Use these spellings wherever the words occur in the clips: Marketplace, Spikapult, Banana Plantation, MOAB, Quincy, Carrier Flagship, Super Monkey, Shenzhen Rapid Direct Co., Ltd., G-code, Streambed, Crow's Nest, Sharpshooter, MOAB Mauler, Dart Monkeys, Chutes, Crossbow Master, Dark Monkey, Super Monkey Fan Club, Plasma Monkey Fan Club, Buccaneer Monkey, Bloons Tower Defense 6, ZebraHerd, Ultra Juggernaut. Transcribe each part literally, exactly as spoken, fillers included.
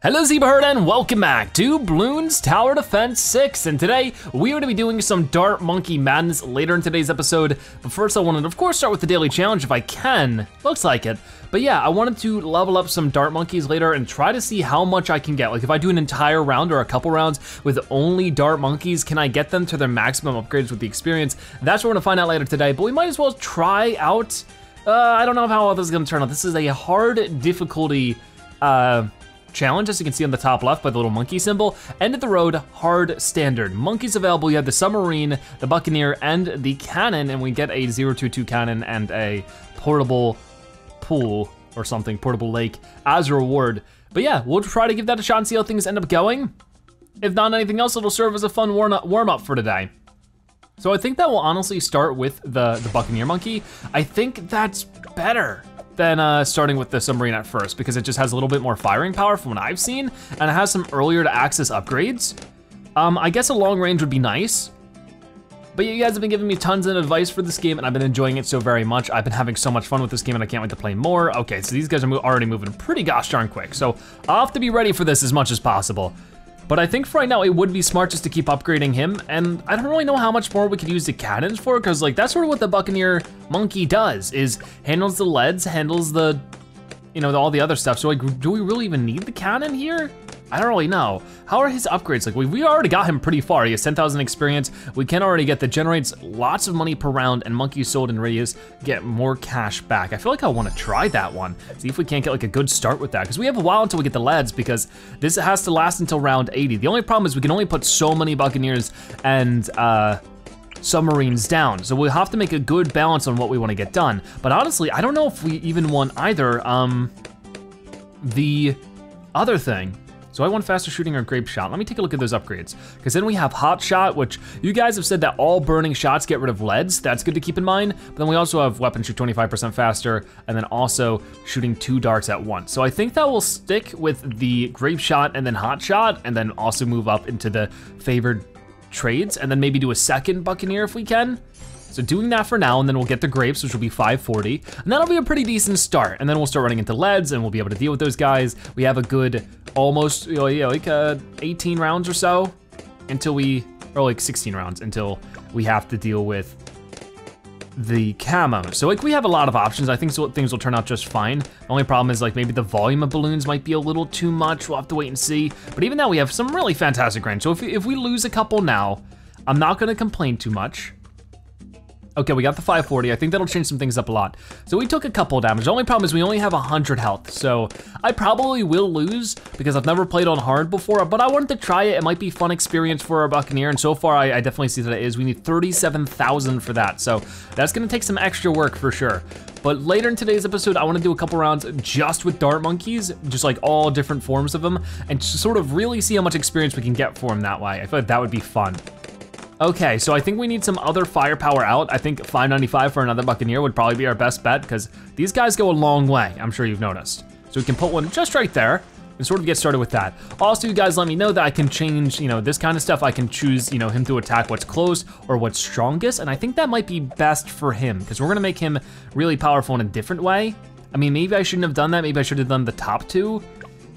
Hello ZebraHerd and welcome back to Bloons Tower Defense six, and today we are going to be doing some Dart Monkey Madness later in today's episode, but first I wanted to of course start with the daily challenge if I can, looks like it. But yeah, I wanted to level up some Dart Monkeys later and try to see how much I can get. Like if I do an entire round or a couple rounds with only Dart Monkeys, can I get them to their maximum upgrades with the experience? That's what we're gonna find out later today, but we might as well try out, uh, I don't know how this is gonna turn out. This is a hard difficulty uh, challenge, as you can see on the top left by the little monkey symbol. End of the road, hard standard. Monkeys available, you have the submarine, the buccaneer, and the cannon, and we get a zero two two cannon and a portable pool or something, portable lake as a reward. But yeah, we'll try to give that a shot and see how things end up going. If not anything else, it'll serve as a fun warm-up for today. So I think that will honestly start with the, the Buccaneer Monkey. I think that's better than uh, starting with the submarine at first because it just has a little bit more firing power from what I've seen, and it has some earlier to access upgrades. Um, I guess a long range would be nice, but you guys have been giving me tons of advice for this game and I've been enjoying it so very much. I've been having so much fun with this game and I can't wait to play more. Okay, so these guys are mo- already moving pretty gosh darn quick, so I'll have to be ready for this as much as possible. But I think for right now, it would be smart just to keep upgrading him, and I don't really know how much more we could use the cannons for, because like that's sort of what the Buccaneer Monkey does, is handles the leads, handles the, you know, the, all the other stuff. So like, do we really even need the cannon here? I don't really know. How are his upgrades? Like we, we already got him pretty far. He has ten thousand experience. We can already get that generates lots of money per round, and monkeys sold in radius get more cash back. I feel like I wanna try that one. See if we can't get like a good start with that, because we have a while until we get the leads, because this has to last until round eighty. The only problem is we can only put so many buccaneers and uh, submarines down. So we'll have to make a good balance on what we wanna get done. But honestly, I don't know if we even want either um, the other thing. So I want faster shooting or grape shot. Let me take a look at those upgrades. Because then we have hot shot, which you guys have said that all burning shots get rid of leads. That's good to keep in mind. But then we also have weapon shoot twenty-five percent faster, and then also shooting two darts at once. So I think that will stick with the grape shot and then hot shot, and then also move up into the favored trades, and then maybe do a second Buccaneer if we can. So doing that for now, and then we'll get the grapes, which will be five forty, and that'll be a pretty decent start. And then we'll start running into leads, and we'll be able to deal with those guys. We have a good almost, you know, like uh, eighteen rounds or so until we, or like sixteen rounds until we have to deal with the camo. So like we have a lot of options. I think so, things will turn out just fine. The only problem is like maybe the volume of balloons might be a little too much. We'll have to wait and see. But even now we have some really fantastic range. So if, if we lose a couple now, I'm not gonna complain too much. Okay, we got the five forty. I think that'll change some things up a lot. So we took a couple damage. The only problem is we only have one hundred health. So I probably will lose because I've never played on hard before, but I wanted to try it. It might be fun experience for our Buccaneer. And so far I, I definitely see that it is. We need thirty-seven thousand for that. So that's gonna take some extra work for sure. But later in today's episode, I wanna do a couple rounds just with Dart Monkeys, just like all different forms of them, and sort of really see how much experience we can get for them that way. I feel like that would be fun. Okay, so I think we need some other firepower out. I think five ninety-five for another Buccaneer would probably be our best bet because these guys go a long way, I'm sure you've noticed. So we can put one just right there and sort of get started with that. Also, you guys let me know that I can change, you know, this kind of stuff. I can choose, you know, him to attack what's close or what's strongest, and I think that might be best for him because we're gonna make him really powerful in a different way. I mean, maybe I shouldn't have done that. Maybe I should have done the top two.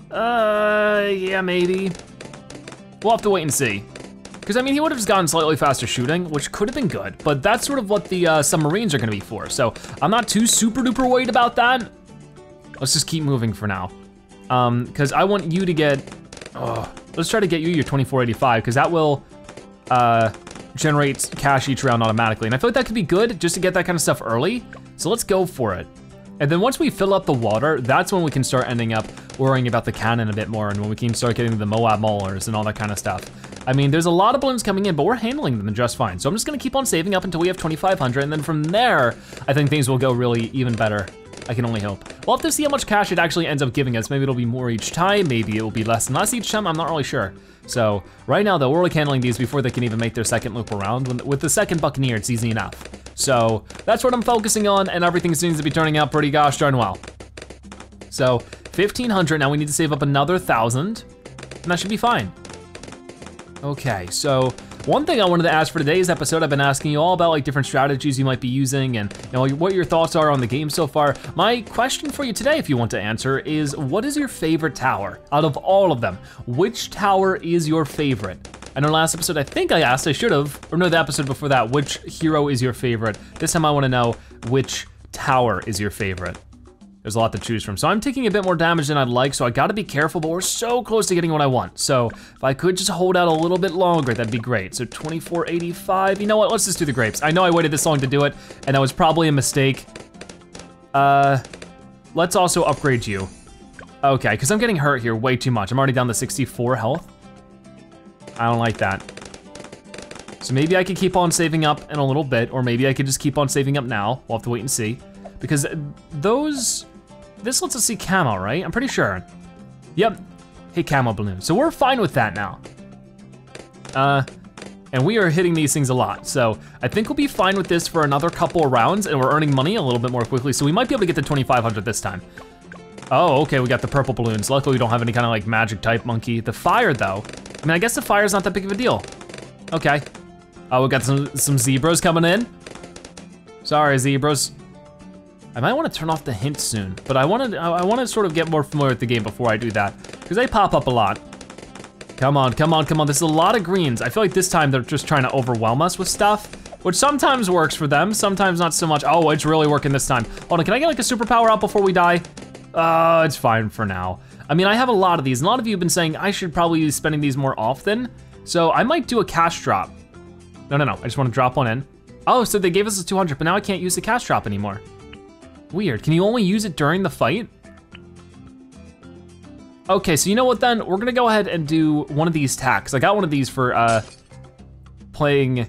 Uh, yeah, maybe. We'll have to wait and see. Because I mean, he would have just gotten slightly faster shooting, which could have been good, but that's sort of what the uh, submarines are gonna be for. So I'm not too super duper worried about that. Let's just keep moving for now. Um, Cause I want you to get, oh, let's try to get you your twenty-four eighty-five cause that will uh, generate cash each round automatically. And I feel like that could be good just to get that kind of stuff early. So let's go for it. And then once we fill up the water, that's when we can start ending up worrying about the cannon a bit more and when we can start getting the MOAB Maulers and all that kind of stuff. I mean, there's a lot of balloons coming in, but we're handling them just fine. So I'm just gonna keep on saving up until we have twenty-five hundred, and then from there, I think things will go really even better. I can only hope. We'll have to see how much cash it actually ends up giving us. Maybe it'll be more each time, maybe it'll be less and less each time, I'm not really sure. So right now though, we're like handling these before they can even make their second loop around. With the second Buccaneer, it's easy enough. So that's what I'm focusing on, and everything seems to be turning out pretty gosh darn well. So fifteen hundred, now we need to save up another thousand, and that should be fine. Okay, so One thing I wanted to ask for today's episode, I've been asking you all about like different strategies you might be using and you know what your thoughts are on the game so far. My question for you today, if you want to answer, is what is your favorite tower out of all of them? Which tower is your favorite? And our last episode, I think I asked, I should have, or no, the episode before that, which hero is your favorite? This time I wanna know which tower is your favorite. There's a lot to choose from. So I'm taking a bit more damage than I'd like, so I gotta be careful, but we're so close to getting what I want. So if I could just hold out a little bit longer, that'd be great. So twenty-four eighty-five, you know what, let's just do the grapes. I know I waited this long to do it, and that was probably a mistake. Uh, let's also upgrade you. Okay, because I'm getting hurt here way too much. I'm already down to sixty-four health. I don't like that. So maybe I could keep on saving up in a little bit, or maybe I could just keep on saving up now. We'll have to wait and see. Because those, this lets us see camo, right? I'm pretty sure. Yep, hey camo balloon. So we're fine with that now. Uh, and we are hitting these things a lot. So I think we'll be fine with this for another couple of rounds, and we're earning money a little bit more quickly, so we might be able to get to twenty-five hundred this time. Oh, okay, we got the purple balloons. Luckily we don't have any kind of like magic type monkey. The fire though, I mean, I guess the fire's not that big of a deal. Okay. Oh, we got some, some zebras coming in. Sorry, zebras. I might wanna turn off the hint soon, but I wanna, I wanna sort of get more familiar with the game before I do that, because they pop up a lot. Come on, come on, come on, this is a lot of greens. I feel like this time they're just trying to overwhelm us with stuff, which sometimes works for them, sometimes not so much. Oh, it's really working this time. Hold on, can I get like a superpower out before we die? Uh, it's fine for now. I mean, I have a lot of these, and a lot of you have been saying I should probably be spending these more often, so I might do a cash drop. No, no, no, I just wanna drop one in. Oh, so they gave us a two hundred, but now I can't use the cash drop anymore. Weird, can you only use it during the fight? Okay, so you know what then? We're gonna go ahead and do one of these tacks. I got one of these for uh, playing,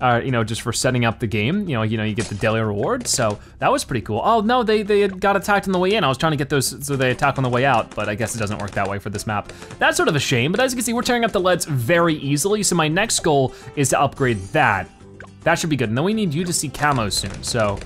uh, you know, just for setting up the game. You know, you know, you get the daily reward, so that was pretty cool. Oh no, they, they got attacked on the way in. I was trying to get those so they attack on the way out, but I guess it doesn't work that way for this map. That's sort of a shame, but as you can see, we're tearing up the leads very easily, so my next goal is to upgrade that. That should be good, and then we need you to see camo soon, so.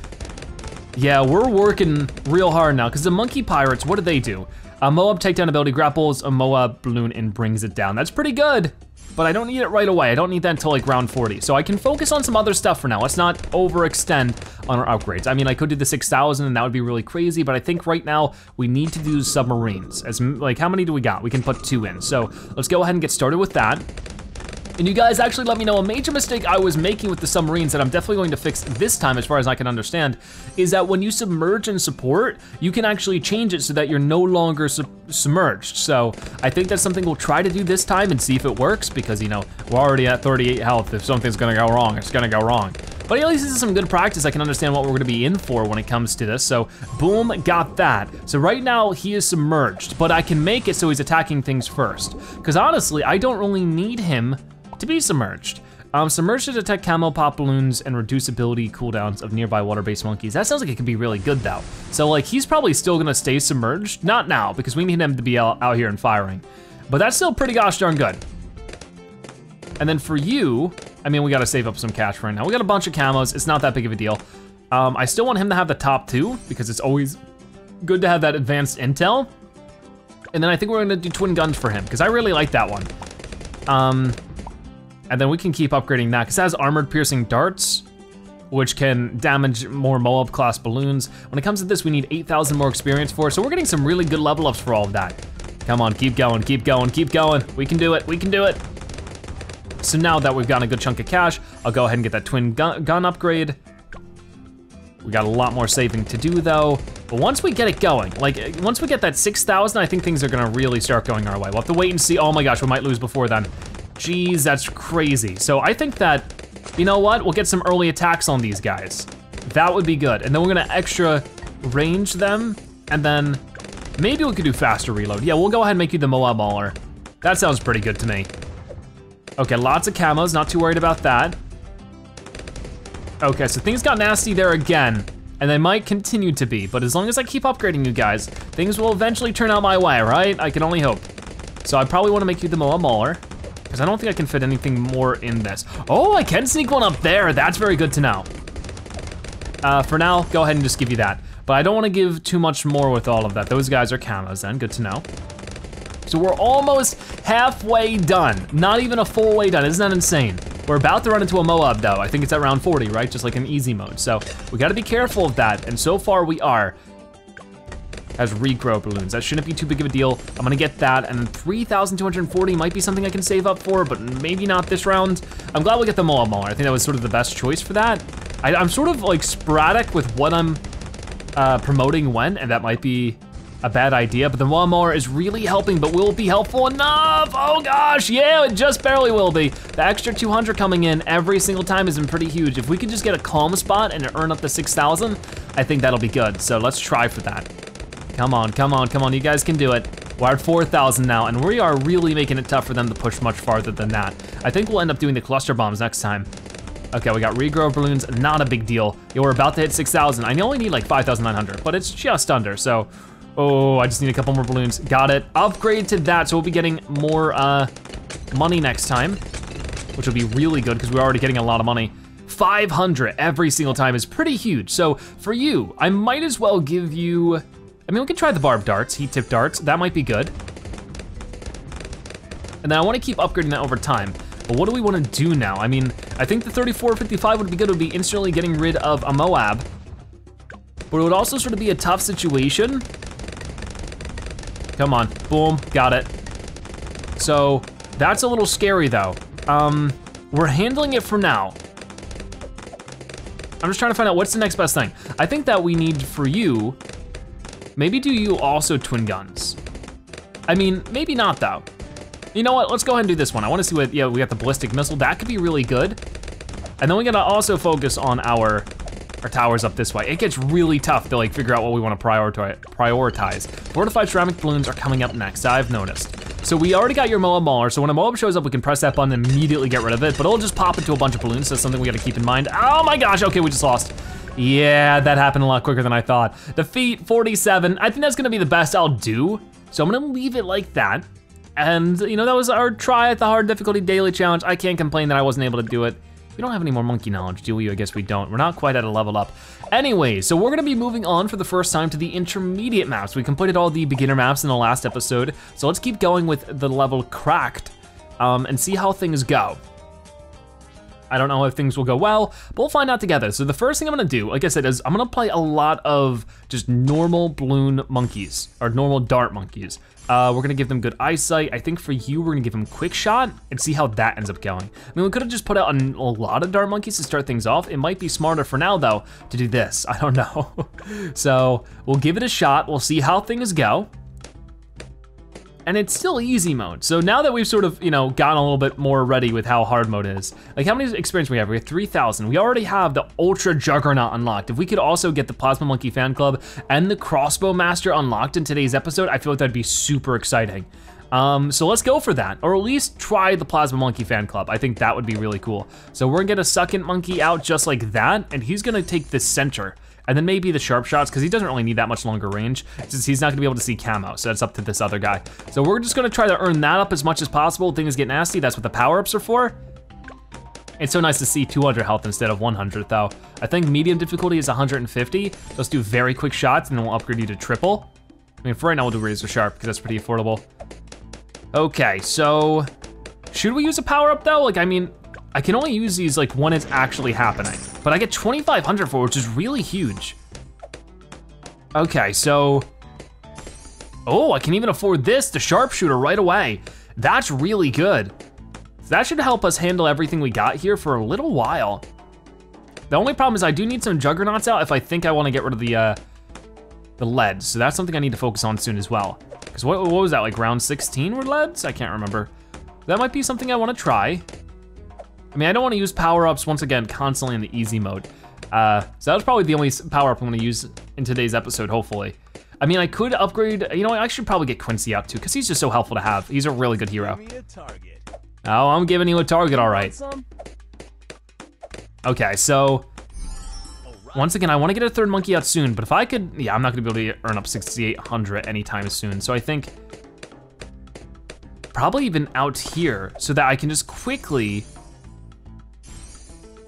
Yeah, we're working real hard now, because the monkey pirates, what do they do? A MOAB takedown ability grapples a MOAB balloon and brings it down. That's pretty good, but I don't need it right away. I don't need that until like round forty. So I can focus on some other stuff for now. Let's not overextend on our upgrades. I mean, I could do the six thousand and that would be really crazy, but I think right now we need to do submarines. As like, how many do we got? We can put two in. So let's go ahead and get started with that. And you guys actually let me know a major mistake I was making with the submarines that I'm definitely going to fix this time as far as I can understand, is that when you submerge and support, you can actually change it so that you're no longer submerged. So I think that's something we'll try to do this time and see if it works, because you know, we're already at thirty-eight health. If something's gonna go wrong, it's gonna go wrong. But at least this is some good practice. I can understand what we're gonna be in for when it comes to this. So boom, got that. So right now he is submerged, but I can make it so he's attacking things first. Because honestly, I don't really need him to be submerged. Um, submerged to detect camo, pop balloons, and reduce ability cooldowns of nearby water-based monkeys. That sounds like it could be really good though. So like, he's probably still gonna stay submerged. Not now, because we need him to be out, out here and firing. But that's still pretty gosh darn good. And then for you, I mean, we gotta save up some cash right now. We got a bunch of camos, it's not that big of a deal. Um, I still want him to have the top two, because it's always good to have that advanced intel. And then I think we're gonna do twin guns for him, because I really like that one. Um, And then we can keep upgrading that, because it has armored piercing darts, which can damage more MOAB class balloons. When it comes to this, we need eight thousand more experience for it, so we're getting some really good level ups for all of that. Come on, keep going, keep going, keep going. We can do it, we can do it. So now that we've gotten a good chunk of cash, I'll go ahead and get that twin gun, gun upgrade. We got a lot more saving to do though, but once we get it going, like once we get that six thousand, I think things are gonna really start going our way. We'll have to wait and see. Oh my gosh, we might lose before then. Jeez, that's crazy. So I think that, you know what? We'll get some early attacks on these guys. That would be good. And then we're gonna extra range them, and then maybe we could do faster reload. Yeah, we'll go ahead and make you the MOAB Mauler. That sounds pretty good to me. Okay, lots of camos, not too worried about that. Okay, so things got nasty there again, and they might continue to be, but as long as I keep upgrading you guys, things will eventually turn out my way, right? I can only hope. So I probably wanna make you the MOAB Mauler, because I don't think I can fit anything more in this. Oh, I can sneak one up there. That's very good to know. Uh, for now, go ahead and just give you that. But I don't wanna give too much more with all of that. Those guys are camos then, good to know. So we're almost halfway done. Not even a full way done, isn't that insane? We're about to run into a MOAB though. I think it's at round forty, right? Just like in easy mode. So we gotta be careful of that. And so far we are. Has regrow balloons. That shouldn't be too big of a deal. I'm gonna get that, and then three thousand two hundred forty might be something I can save up for, but maybe not this round. I'm glad we get the MOAB Mauler. I think that was sort of the best choice for that. I, I'm sort of like sporadic with what I'm uh, promoting when, and that might be a bad idea, but the MOAB Mauler is really helping, but will it be helpful enough? Oh gosh, yeah, it just barely will be. The extra two hundred coming in every single time has been pretty huge. If we could just get a calm spot and earn up to six thousand, I think that'll be good, so let's try for that. Come on, come on, come on, you guys can do it. We're at four thousand now, and we are really making it tough for them to push much farther than that. I think we'll end up doing the cluster bombs next time. Okay, we got regrow balloons, not a big deal. Yeah, we're about to hit six thousand. I only need like five thousand nine hundred, but it's just under, so. Oh, I just need a couple more balloons, got it. Upgrade to that, so we'll be getting more uh, money next time, which will be really good, because we're already getting a lot of money. five hundred every single time is pretty huge. So for you, I might as well give you, I mean, we can try the barb darts, heat tip darts, that might be good. And then I wanna keep upgrading that over time. But what do we wanna do now? I mean, I think the thirty-four fifty-five would be good, it would be instantly getting rid of a MOAB. But it would also sort of be a tough situation. Come on, boom, got it. So, that's a little scary though. Um, we're handling it for now. I'm just trying to find out what's the next best thing. I think that we need for you, maybe do you also twin guns? I mean, maybe not though. You know what, let's go ahead and do this one. I wanna see what, yeah, we got the ballistic missile, that could be really good. And then we gotta also focus on our, our towers up this way. It gets really tough to like figure out what we wanna prioritize. Fortified ceramic balloons are coming up next, I've noticed. So we already got your MOAB Mauler, so when a MOAB shows up, we can press that button and immediately get rid of it, but it'll just pop into a bunch of balloons, so that's something we gotta keep in mind. Oh my gosh, okay, we just lost. Yeah, that happened a lot quicker than I thought. Defeat forty-seven, I think that's gonna be the best I'll do. So I'm gonna leave it like that. And you know, that was our try at the hard difficulty daily challenge. I can't complain that I wasn't able to do it. We don't have any more monkey knowledge, do we? I guess we don't. We're not quite at a level up. Anyway, so we're gonna be moving on for the first time to the intermediate maps. We completed all the beginner maps in the last episode. So let's keep going with the level cracked um, and see how things go. I don't know if things will go well, but we'll find out together. So the first thing I'm gonna do, like I said, is I'm gonna play a lot of just normal balloon monkeys, or normal dart monkeys. Uh, we're gonna give them good eyesight. I think for you, we're gonna give them quick shot and see how that ends up going. I mean, we could've just put out a, a lot of dart monkeys to start things off. It might be smarter for now though to do this, I don't know. So we'll give it a shot, we'll see how things go. And it's still easy mode. So now that we've sort of, you know, gotten a little bit more ready with how hard mode is, like how many experience we have? We have three thousand. We already have the Ultra Juggernaut unlocked. If we could also get the Plasma Monkey Fan Club and the Crossbow Master unlocked in today's episode, I feel like that'd be super exciting. Um, so let's go for that, or at least try the Plasma Monkey Fan Club. I think that would be really cool. So we're gonna get a second monkey out just like that, and he's gonna take the center. And then maybe the sharp shots, because he doesn't really need that much longer range, since he's not gonna be able to see camo, so that's up to this other guy. So we're just gonna try to earn that up as much as possible. Things get nasty, that's what the power-ups are for. It's so nice to see two hundred health instead of one hundred, though. I think medium difficulty is one hundred fifty. Let's do very quick shots, and then we'll upgrade you to triple. I mean, for right now, we'll do razor sharp, because that's pretty affordable. Okay, so, should we use a power-up, though? Like, I mean, I can only use these like when it's actually happening, but I get twenty-five hundred for it, which is really huge. Okay, so, oh, I can even afford this, the sharpshooter right away. That's really good. That should help us handle everything we got here for a little while. The only problem is I do need some juggernauts out if I think I wanna get rid of the uh, the leads, so that's something I need to focus on soon as well. Because what, what was that, like round sixteen were leads? I can't remember. That might be something I wanna try. I mean, I don't wanna use power-ups once again, constantly in the easy mode. Uh, so that was probably the only power-up I'm gonna use in today's episode, hopefully. I mean, I could upgrade, you know, I should probably get Quincy out too, cause he's just so helpful to have. He's a really good hero. Oh, I'm giving you a target, all right. Okay, so, once again, I wanna get a third monkey out soon, but if I could, yeah, I'm not gonna be able to earn up sixty-eight hundred anytime soon, so I think, probably even out here, so that I can just quickly,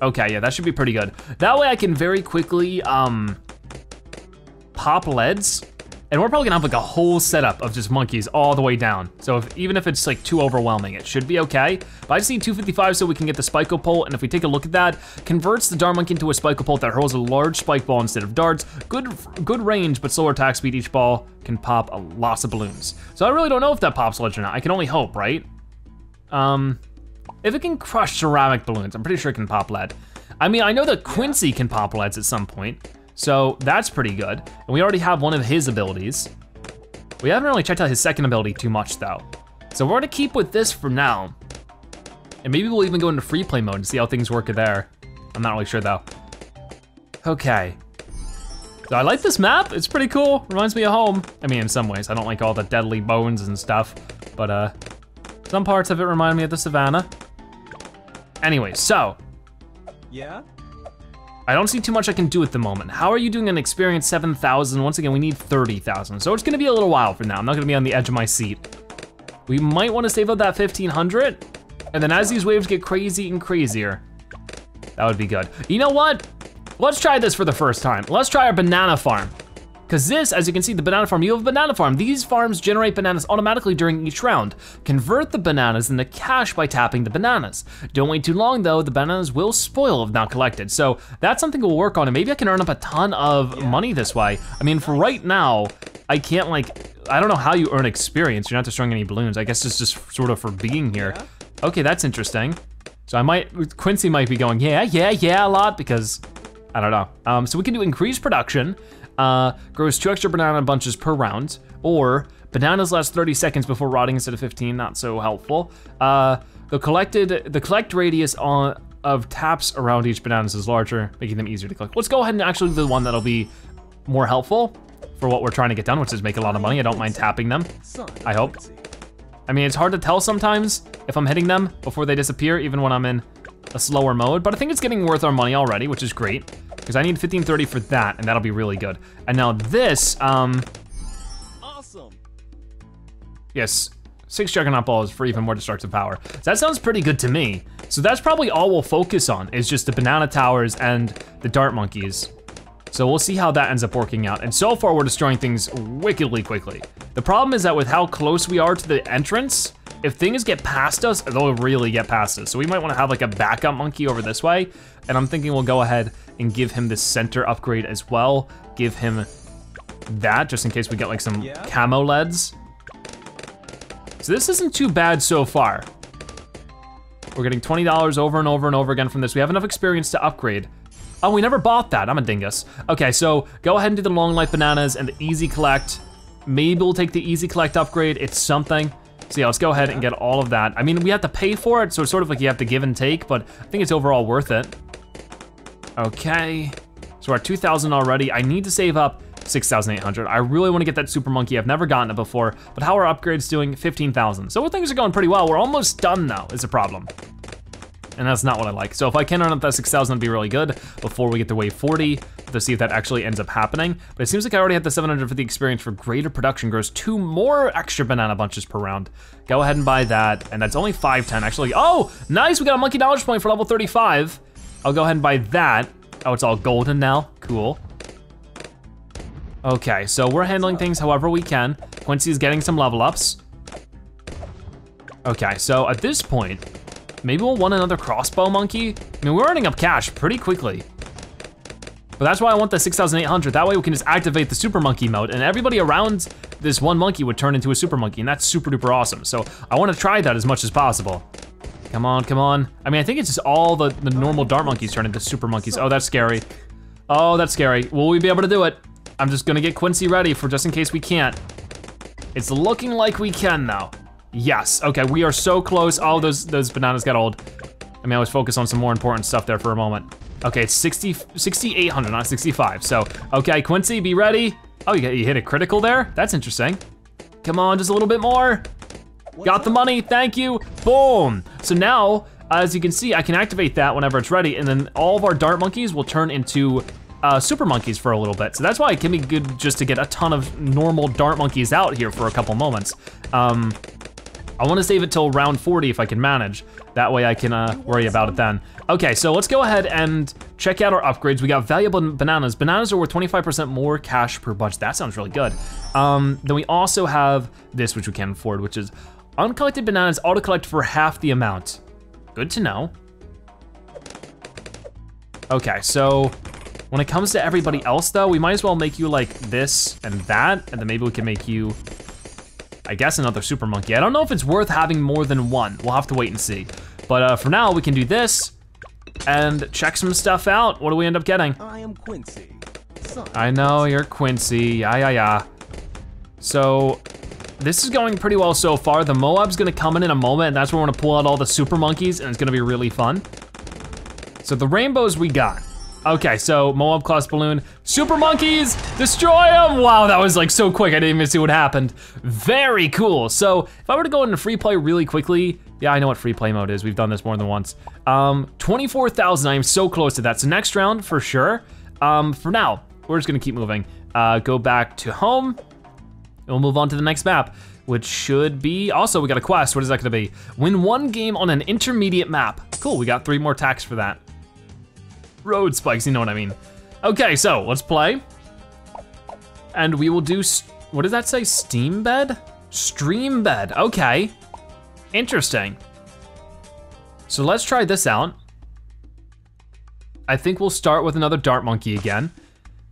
okay, yeah, that should be pretty good. That way I can very quickly um, pop leads And we're probably gonna have like a whole setup of just monkeys all the way down. So if, even if it's like too overwhelming, it should be okay. But I just need two fifty-five so we can get the Spikapult, and if we take a look at that, converts the Dart Monkey into a Spikapult that hurls a large spike ball instead of darts. Good, good range, but slower attack speed. Each ball can pop a lots of balloons. So I really don't know if that pops Legend or not. I can only hope, right? Um, if it can crush ceramic balloons, I'm pretty sure it can pop lead. I mean, I know that Quincy can pop leads at some point. So that's pretty good. And we already have one of his abilities. We haven't really checked out his second ability too much though. So we're gonna keep with this for now. And maybe we'll even go into free play mode and see how things work there. I'm not really sure though. Okay. So I like this map, it's pretty cool. Reminds me of home. I mean, in some ways, I don't like all the deadly bones and stuff, but uh, some parts of it remind me of the savannah. Anyway, so. Yeah? I don't see too much I can do at the moment. How are you doing an experience seven thousand? Once again, we need thirty thousand. So it's gonna be a little while for now. I'm not gonna be on the edge of my seat. We might wanna save up that fifteen hundred. And then as these waves get crazy and crazier, that would be good. You know what? Let's try this for the first time. Let's try our banana farm. Cause this, as you can see, the banana farm, you have a banana farm. These farms generate bananas automatically during each round. Convert the bananas into cash by tapping the bananas. Don't wait too long though, the bananas will spoil if not collected. So that's something we'll work on, and maybe I can earn up a ton of yeah. money this way. I mean, for right now, I can't like, I don't know how you earn experience. You're not destroying any balloons. I guess it's just sort of for being here. Yeah. Okay, that's interesting. So I might, Quincy might be going, yeah, yeah, yeah, a lot, because I don't know. Um, so we can do increased production, Uh, grows two extra banana bunches per round, or bananas last thirty seconds before rotting instead of fifteen, not so helpful. Uh, the collected, the collect radius on, of taps around each bananas is larger, making them easier to collect. Let's go ahead and actually do the one that'll be more helpful for what we're trying to get done, which is make a lot of money. I don't mind tapping them, I hope. I mean, it's hard to tell sometimes if I'm hitting them before they disappear, even when I'm in a slower mode, but I think it's getting worth our money already, which is great. Because I need fifteen thirty for that, and that'll be really good. And now this, um. Awesome. Yes, six Juggernaut balls for even more destructive power. So that sounds pretty good to me. So that's probably all we'll focus on, is just the banana towers and the dart monkeys. So we'll see how that ends up working out. And so far we're destroying things wickedly quickly. The problem is that with how close we are to the entrance, if things get past us, they'll really get past us. So we might wanna have like a backup monkey over this way. And I'm thinking we'll go ahead and give him the center upgrade as well. Give him that, just in case we get like some yeah. camo L E Ds. So this isn't too bad so far. We're getting twenty dollars over and over and over again from this. We have enough experience to upgrade. Oh, we never bought that, I'm a dingus. Okay, so go ahead and do the long life bananas and the easy collect. Maybe we'll take the easy collect upgrade, it's something. So yeah, let's go ahead and get all of that. I mean, we have to pay for it, so it's sort of like you have to give and take, but I think it's overall worth it. Okay, so we're at two thousand already. I need to save up six thousand eight hundred. I really wanna get that Super Monkey. I've never gotten it before, but how are upgrades doing? fifteen thousand. So things are going pretty well. We're almost done though, is the problem. And that's not what I like. So if I can run up that six thousand, that'd be really good before we get to wave forty, to see if that actually ends up happening. But it seems like I already have the seven hundred fifty experience for greater production, grows two more extra banana bunches per round. Go ahead and buy that, and that's only five ten actually. Oh, nice, we got a monkey knowledge point for level thirty-five. I'll go ahead and buy that. Oh, it's all golden now, cool. Okay, so we're handling things however we can. Quincy's getting some level ups. Okay, so at this point, maybe we'll want another crossbow monkey. I mean, we're earning up cash pretty quickly. But that's why I want the six thousand eight hundred. That way we can just activate the super monkey mode, and everybody around this one monkey would turn into a super monkey, and that's super duper awesome. So I wanna try that as much as possible. Come on, come on. I mean, I think it's just all the, the normal dart monkeys turn into super monkeys. Oh, that's scary. Oh, that's scary. Will we be able to do it? I'm just gonna get Quincy ready for just in case we can't. It's looking like we can though. Yes, okay, we are so close. Oh, those those bananas got old. I mean, I was focused on some more important stuff there for a moment. Okay, it's sixty-eight hundred, not sixty-five. So, okay, Quincy, be ready. Oh, you, you hit a critical there? That's interesting. Come on, just a little bit more. Got the money, thank you. Boom. So now, as you can see, I can activate that whenever it's ready, and then all of our dart monkeys will turn into uh, super monkeys for a little bit. So that's why it can be good just to get a ton of normal dart monkeys out here for a couple moments. Um, I want to save it till round forty if I can manage. That way I can uh, worry about it then. Okay, so let's go ahead and check out our upgrades. We got valuable bananas. Bananas are worth twenty-five percent more cash per bunch. That sounds really good. Um, then we also have this, which we can afford, which is uncollected bananas auto-collect for half the amount. Good to know. Okay, so when it comes to everybody else though, we might as well make you like this and that, and then maybe we can make you, I guess, another super monkey. I don't know if it's worth having more than one. We'll have to wait and see. But uh, for now, we can do this and check some stuff out. What do we end up getting? I am Quincy. Son. I know you're Quincy. Yeah, yeah, yeah. So this is going pretty well so far. The MOAB's gonna come in in a moment, and that's where we're gonna pull out all the super monkeys, and it's gonna be really fun. So the rainbows we got. Okay, so MOAB Class Balloon, Super Monkeys, destroy them! Wow, that was like so quick, I didn't even see what happened. Very cool, so if I were to go into free play really quickly, yeah, I know what free play mode is, we've done this more than once. Um, twenty-four thousand, I am so close to that, so next round for sure. Um, for now, we're just gonna keep moving. Uh, go back to home, and we'll move on to the next map, which should be, also we got a quest, what is that gonna be? Win one game on an intermediate map. Cool, we got three more tacks for that. Road spikes, you know what I mean. Okay, so let's play. And we will do, what does that say, Steambed? Streambed, okay. Interesting. So let's try this out. I think we'll start with another Dart Monkey again,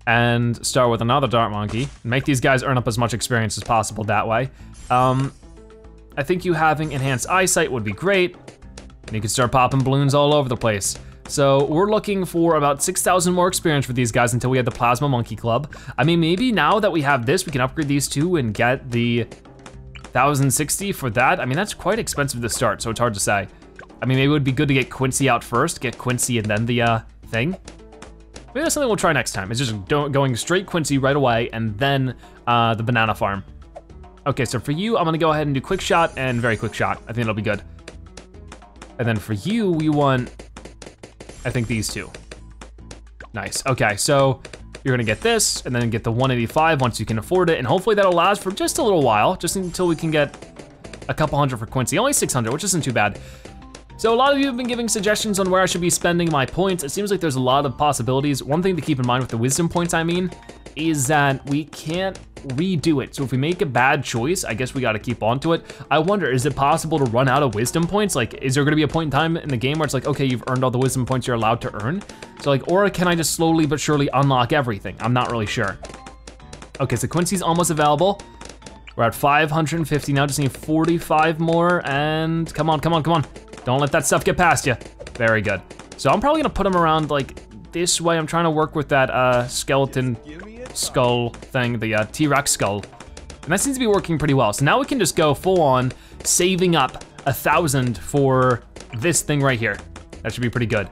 and start with another Dart Monkey. Make these guys earn up as much experience as possible that way. Um, I think you having enhanced eyesight would be great, and you can start popping balloons all over the place. So we're looking for about six thousand more experience for these guys until we have the Plasma Monkey Club. I mean, maybe now that we have this, we can upgrade these two and get the one thousand sixty for that. I mean, that's quite expensive to start, so it's hard to say. I mean, maybe it would be good to get Quincy out first, get Quincy and then the uh, thing. Maybe that's something we'll try next time. It's just going straight Quincy right away and then uh, the banana farm. Okay, so for you, I'm gonna go ahead and do quick shot and very quick shot. I think it'll be good. And then for you, we want, I think these two. Nice, okay, so you're gonna get this and then get the one eighty-five once you can afford it, and hopefully that'll last for just a little while, just until we can get a couple hundred for Quincy, only six hundred, which isn't too bad. So a lot of you have been giving suggestions on where I should be spending my points. It seems like there's a lot of possibilities. One thing to keep in mind with the wisdom points, I mean, is that we can't redo it. So if we make a bad choice, I guess we gotta keep on to it. I wonder, is it possible to run out of wisdom points? Like, is there gonna be a point in time in the game where it's like, okay, you've earned all the wisdom points you're allowed to earn? So like, or can I just slowly but surely unlock everything? I'm not really sure. Okay, so Quincy's almost available. We're at five hundred fifty now, just need forty-five more, and come on, come on, come on. Don't let that stuff get past you. Very good. So I'm probably gonna put him around like this way. I'm trying to work with that uh, skeleton skull thing, the uh, T-Rex skull. And that seems to be working pretty well. So now we can just go full on saving up a thousand for this thing right here. That should be pretty good.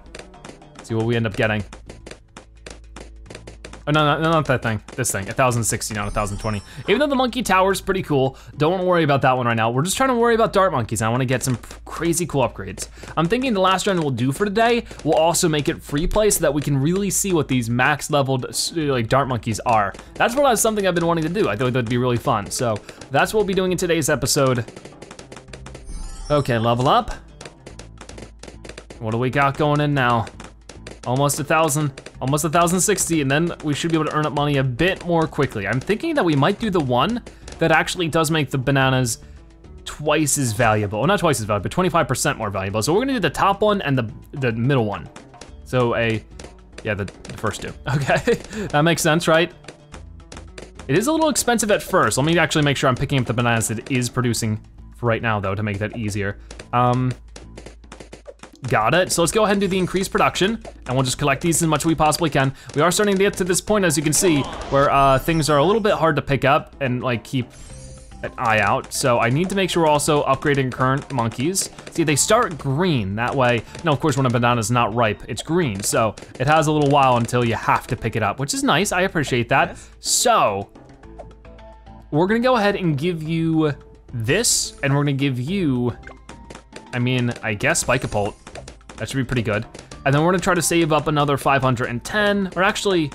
Let's see what we end up getting. Oh, no, no, no, not that thing, this thing, one thousand sixty, not one thousand twenty. Even though the monkey tower's pretty cool, don't worry about that one right now. We're just trying to worry about dart monkeys. I wanna get some crazy cool upgrades. I'm thinking the last round we'll do for today, we'll also make it free play so that we can really see what these max leveled like dart monkeys are. That's what I was something I've been wanting to do. I thought that'd be really fun. So that's what we'll be doing in today's episode. Okay, level up. What do we got going in now? Almost a thousand. Almost one thousand sixty, and then we should be able to earn up money a bit more quickly. I'm thinking that we might do the one that actually does make the bananas twice as valuable. Well, not twice as valuable, but twenty-five percent more valuable. So we're gonna do the top one and the, the middle one. So a, yeah, the, the first two. Okay, that makes sense, right? It is a little expensive at first. Let me actually make sure I'm picking up the bananas that it is producing for right now, though, to make that easier. Um, Got it, so let's go ahead and do the increased production, and we'll just collect these as much as we possibly can. We are starting to get to this point, as you can see, where uh, things are a little bit hard to pick up and like keep an eye out. So I need to make sure we're also upgrading current monkeys. See, they start green, that way, no, of course, when a banana's not ripe, it's green, so it has a little while until you have to pick it up, which is nice, I appreciate that. So, we're gonna go ahead and give you this, and we're gonna give you, I mean, I guess Spikapult. That should be pretty good. And then we're gonna try to save up another five hundred ten, or actually,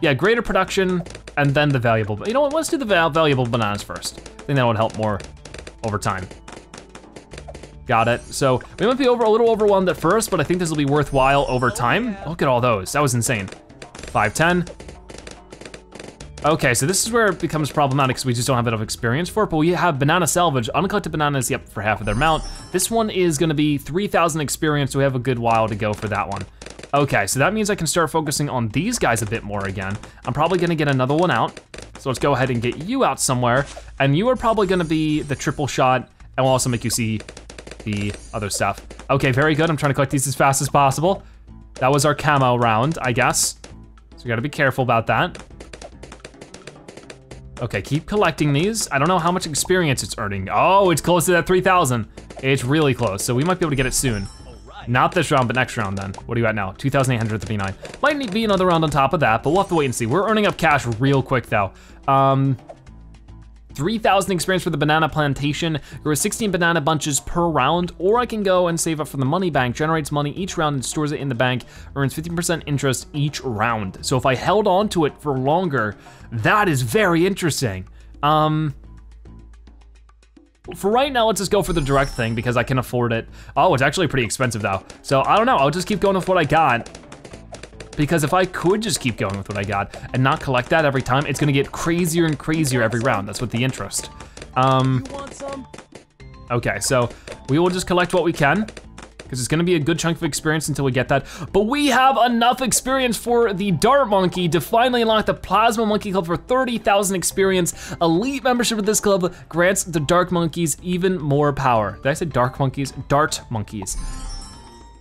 yeah, greater production, and then the valuable. You know what, let's do the val valuable bananas first. I think that would help more over time. Got it. So we might be over a little overwhelmed at first, but I think this will be worthwhile over time. Oh, yeah. Look at all those. That was insane. five ten. Okay, so this is where it becomes problematic because we just don't have enough experience for it, but we have banana salvage. Uncollected bananas, yep, for half of their amount. This one is gonna be three thousand experience, so we have a good while to go for that one. Okay, so that means I can start focusing on these guys a bit more again. I'm probably gonna get another one out, so let's go ahead and get you out somewhere, and you are probably gonna be the triple shot, and we'll also make you see the other stuff. Okay, very good, I'm trying to collect these as fast as possible. That was our camo round, I guess. So we gotta be careful about that. Okay, keep collecting these. I don't know how much experience it's earning. Oh, it's close to that three thousand. It's really close, so we might be able to get it soon. Not this round, but next round then. What are you at now? two thousand eight hundred thirty-nine. Might need to be another round on top of that, but we'll have to wait and see. We're earning up cash real quick though. Um, three thousand experience for the banana plantation. There are sixteen banana bunches per round, or I can go and save up from the money bank. Generates money each round and stores it in the bank. Earns fifteen percent interest each round. So if I held on to it for longer, that is very interesting. Um, For right now, let's just go for the direct thing because I can afford it. Oh, it's actually pretty expensive though. So I don't know, I'll just keep going with what I got because if I could just keep going with what I got and not collect that every time, it's gonna get crazier and crazier every round. That's with the interest. Um, okay, so we will just collect what we can because it's gonna be a good chunk of experience until we get that. But we have enough experience for the Dart Monkey to finally unlock the Plasma Monkey Club for thirty thousand experience. Elite membership of this club grants the Dart Monkeys even more power. Did I say Dark Monkeys? Dart Monkeys.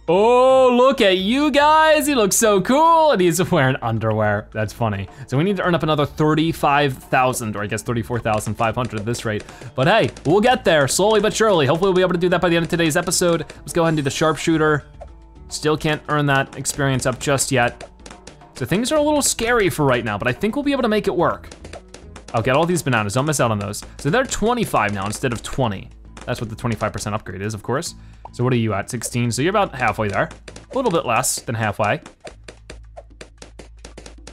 Oh, look at you guys, he looks so cool, and he's wearing underwear, that's funny. So we need to earn up another thirty-five thousand, or I guess thirty-four thousand five hundred at this rate. But hey, we'll get there, slowly but surely. Hopefully we'll be able to do that by the end of today's episode. Let's go ahead and do the Sharpshooter. Still can't earn that experience up just yet. So things are a little scary for right now, but I think we'll be able to make it work. I'll get all these bananas, don't miss out on those. So they're twenty-five now instead of twenty. That's what the twenty-five percent upgrade is, of course. So what are you at, sixteen? So you're about halfway there. A little bit less than halfway.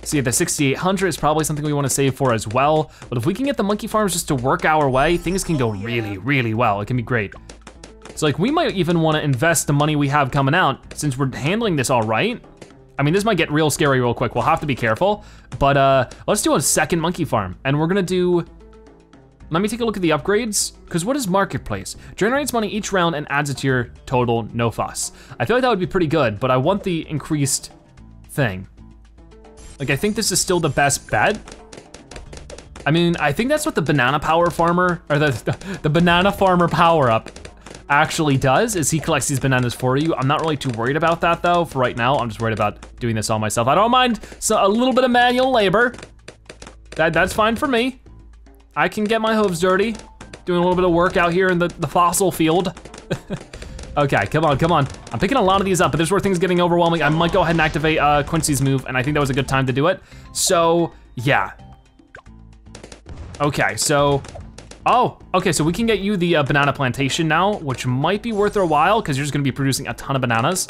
See, the sixty-eight hundred is probably something we wanna save for as well, but if we can get the monkey farms just to work our way, things can go really, really well. It can be great. So like, we might even wanna invest the money we have coming out since we're handling this all right. I mean, this might get real scary real quick. We'll have to be careful, but uh, let's do a second monkey farm, and we're gonna do, let me take a look at the upgrades, because what is Marketplace? Generates money each round and adds it to your total, no fuss. I feel like that would be pretty good, but I want the increased thing. Like, I think this is still the best bet. I mean, I think that's what the banana power farmer, or the, the banana farmer power up actually does, is he collects these bananas for you. I'm not really too worried about that though, for right now. I'm just worried about doing this all myself. I don't mind so a little bit of manual labor. That, that's fine for me. I can get my hooves dirty, doing a little bit of work out here in the, the fossil field. Okay, come on, come on. I'm picking a lot of these up, but this is where things are getting overwhelming. I might go ahead and activate uh, Quincy's move, and I think that was a good time to do it. So, yeah. Okay, so, oh, okay, so we can get you the uh, banana plantation now, which might be worth our while, because you're just gonna be producing a ton of bananas.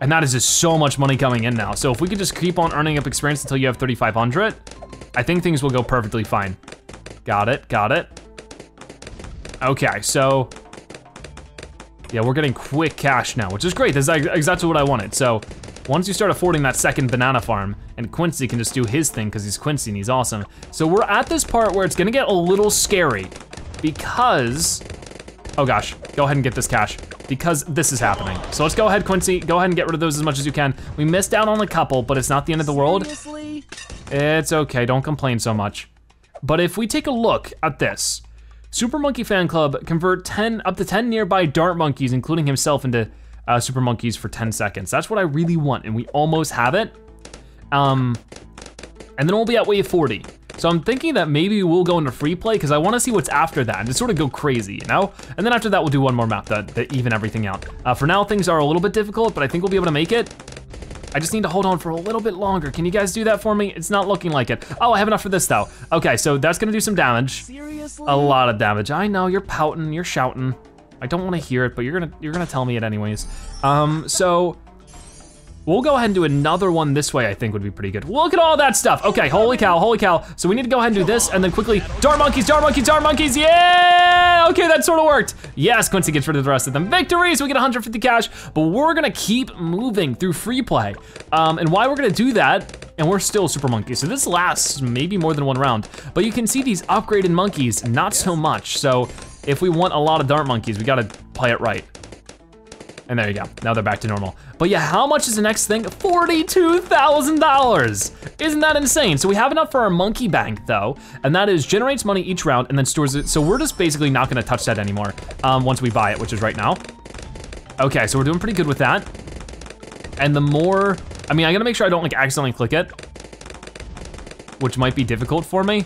And that is just so much money coming in now. So if we could just keep on earning up experience until you have thirty-five hundred, I think things will go perfectly fine. Got it, got it. Okay, so, yeah, we're getting quick cash now, which is great, that's exactly what I wanted. So, once you start affording that second banana farm, and Quincy can just do his thing, because he's Quincy and he's awesome. So we're at this part where it's gonna get a little scary, because, oh gosh, go ahead and get this cash, because this is happening. So let's go ahead, Quincy, go ahead and get rid of those as much as you can. We missed out on a couple, but it's not the end of the world. Seriously? It's okay, don't complain so much. But if we take a look at this, Super Monkey Fan Club convert ten, up to ten nearby Dart Monkeys, including himself, into uh, Super Monkeys for ten seconds. That's what I really want, and we almost have it. Um, and then we'll be at wave forty. So I'm thinking that maybe we'll go into free play because I want to see what's after that and just sort of go crazy, you know? And then after that, we'll do one more map to, to even everything out. Uh, for now, things are a little bit difficult, but I think we'll be able to make it. I just need to hold on for a little bit longer. Can you guys do that for me? It's not looking like it. Oh, I have enough for this though. Okay, so that's gonna do some damage. Seriously? A lot of damage. I know, you're pouting, you're shouting. I don't wanna hear it, but you're gonna, you're gonna tell me it anyways. Um, so, We'll go ahead and do another one this way, I think would be pretty good. Look at all that stuff. Okay, holy cow, holy cow. So we need to go ahead and do this and then quickly, Dart Monkeys, Dart Monkeys, Dart Monkeys, yeah! Okay, that sort of worked. Yes, Quincy gets rid of the rest of them. Victories, we get one hundred fifty cash, but we're gonna keep moving through free play. Um, and why we're gonna do that, and we're still Super Monkey, so this lasts maybe more than one round, but you can see these upgraded monkeys, not so much. So if we want a lot of Dart Monkeys, we gotta play it right. And there you go, now they're back to normal. But yeah, how much is the next thing? forty-two thousand dollars! Isn't that insane? So we have enough for our monkey bank though, and that is generates money each round and then stores it, so we're just basically not gonna touch that anymore um, once we buy it, which is right now. Okay, so we're doing pretty good with that. And the more, I mean, I gotta make sure I don't like accidentally click it, which might be difficult for me,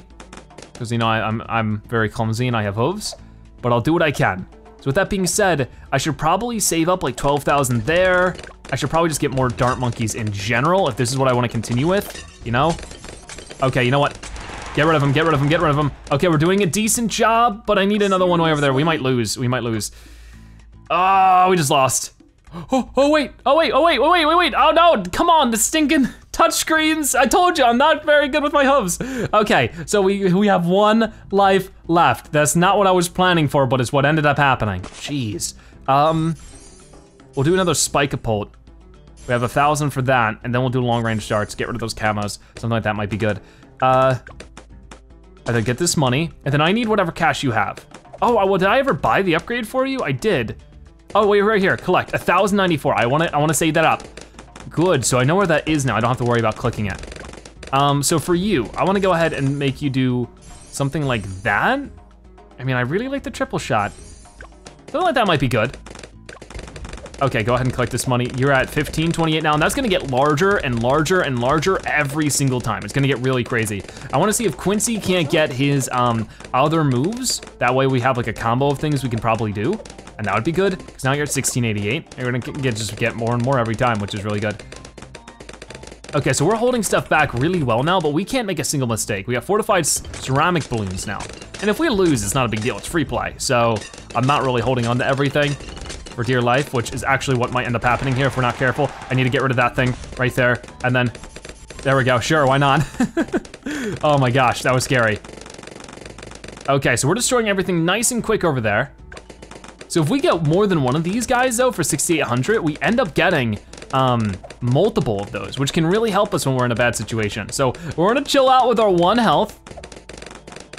because you know, I, I'm, I'm very clumsy and I have hooves, but I'll do what I can. So with that being said, I should probably save up like twelve thousand there. I should probably just get more Dart Monkeys in general if this is what I wanna continue with, you know? Okay, you know what? Get rid of them, get rid of them, get rid of them. Okay, we're doing a decent job, but I need another one way over there. We might lose, we might lose. Oh, we just lost. Oh, oh wait, oh wait, oh wait, oh wait, wait, wait. Oh no, come on, the stinking touchscreens. I told you, I'm not very good with my hooves. Okay, so we, we have one life left. That's not what I was planning for, but it's what ended up happening. Jeez. Um, we'll do another Spikapult. We have a thousand for that, and then we'll do long range darts, get rid of those camos, something like that might be good. Uh, and then get this money, and then I need whatever cash you have. Oh, well, did I ever buy the upgrade for you? I did. Oh, wait, right here, collect, one thousand ninety-four. I wanna, I wanna save that up. Good, so I know where that is now. I don't have to worry about clicking it. Um, so for you, I wanna go ahead and make you do something like that. I mean, I really like the triple shot. Something like that might be good. Okay, go ahead and collect this money. You're at fifteen twenty-eight now, and that's gonna get larger and larger and larger every single time. It's gonna get really crazy. I wanna see if Quincy can't get his um, other moves. That way we have like a combo of things we can probably do. And that would be good, because now you're at sixteen eighty-eight. You're gonna get, just get more and more every time, which is really good. Okay, so we're holding stuff back really well now, but we can't make a single mistake. We got fortified ceramic balloons now. And if we lose, it's not a big deal, it's free play. So I'm not really holding on to everything for dear life, which is actually what might end up happening here if we're not careful. I need to get rid of that thing right there. And then, there we go, sure, why not? Oh my gosh, that was scary. Okay, so we're destroying everything nice and quick over there. So if we get more than one of these guys though for sixty-eight hundred, we end up getting um, multiple of those, which can really help us when we're in a bad situation. So we're gonna chill out with our one health.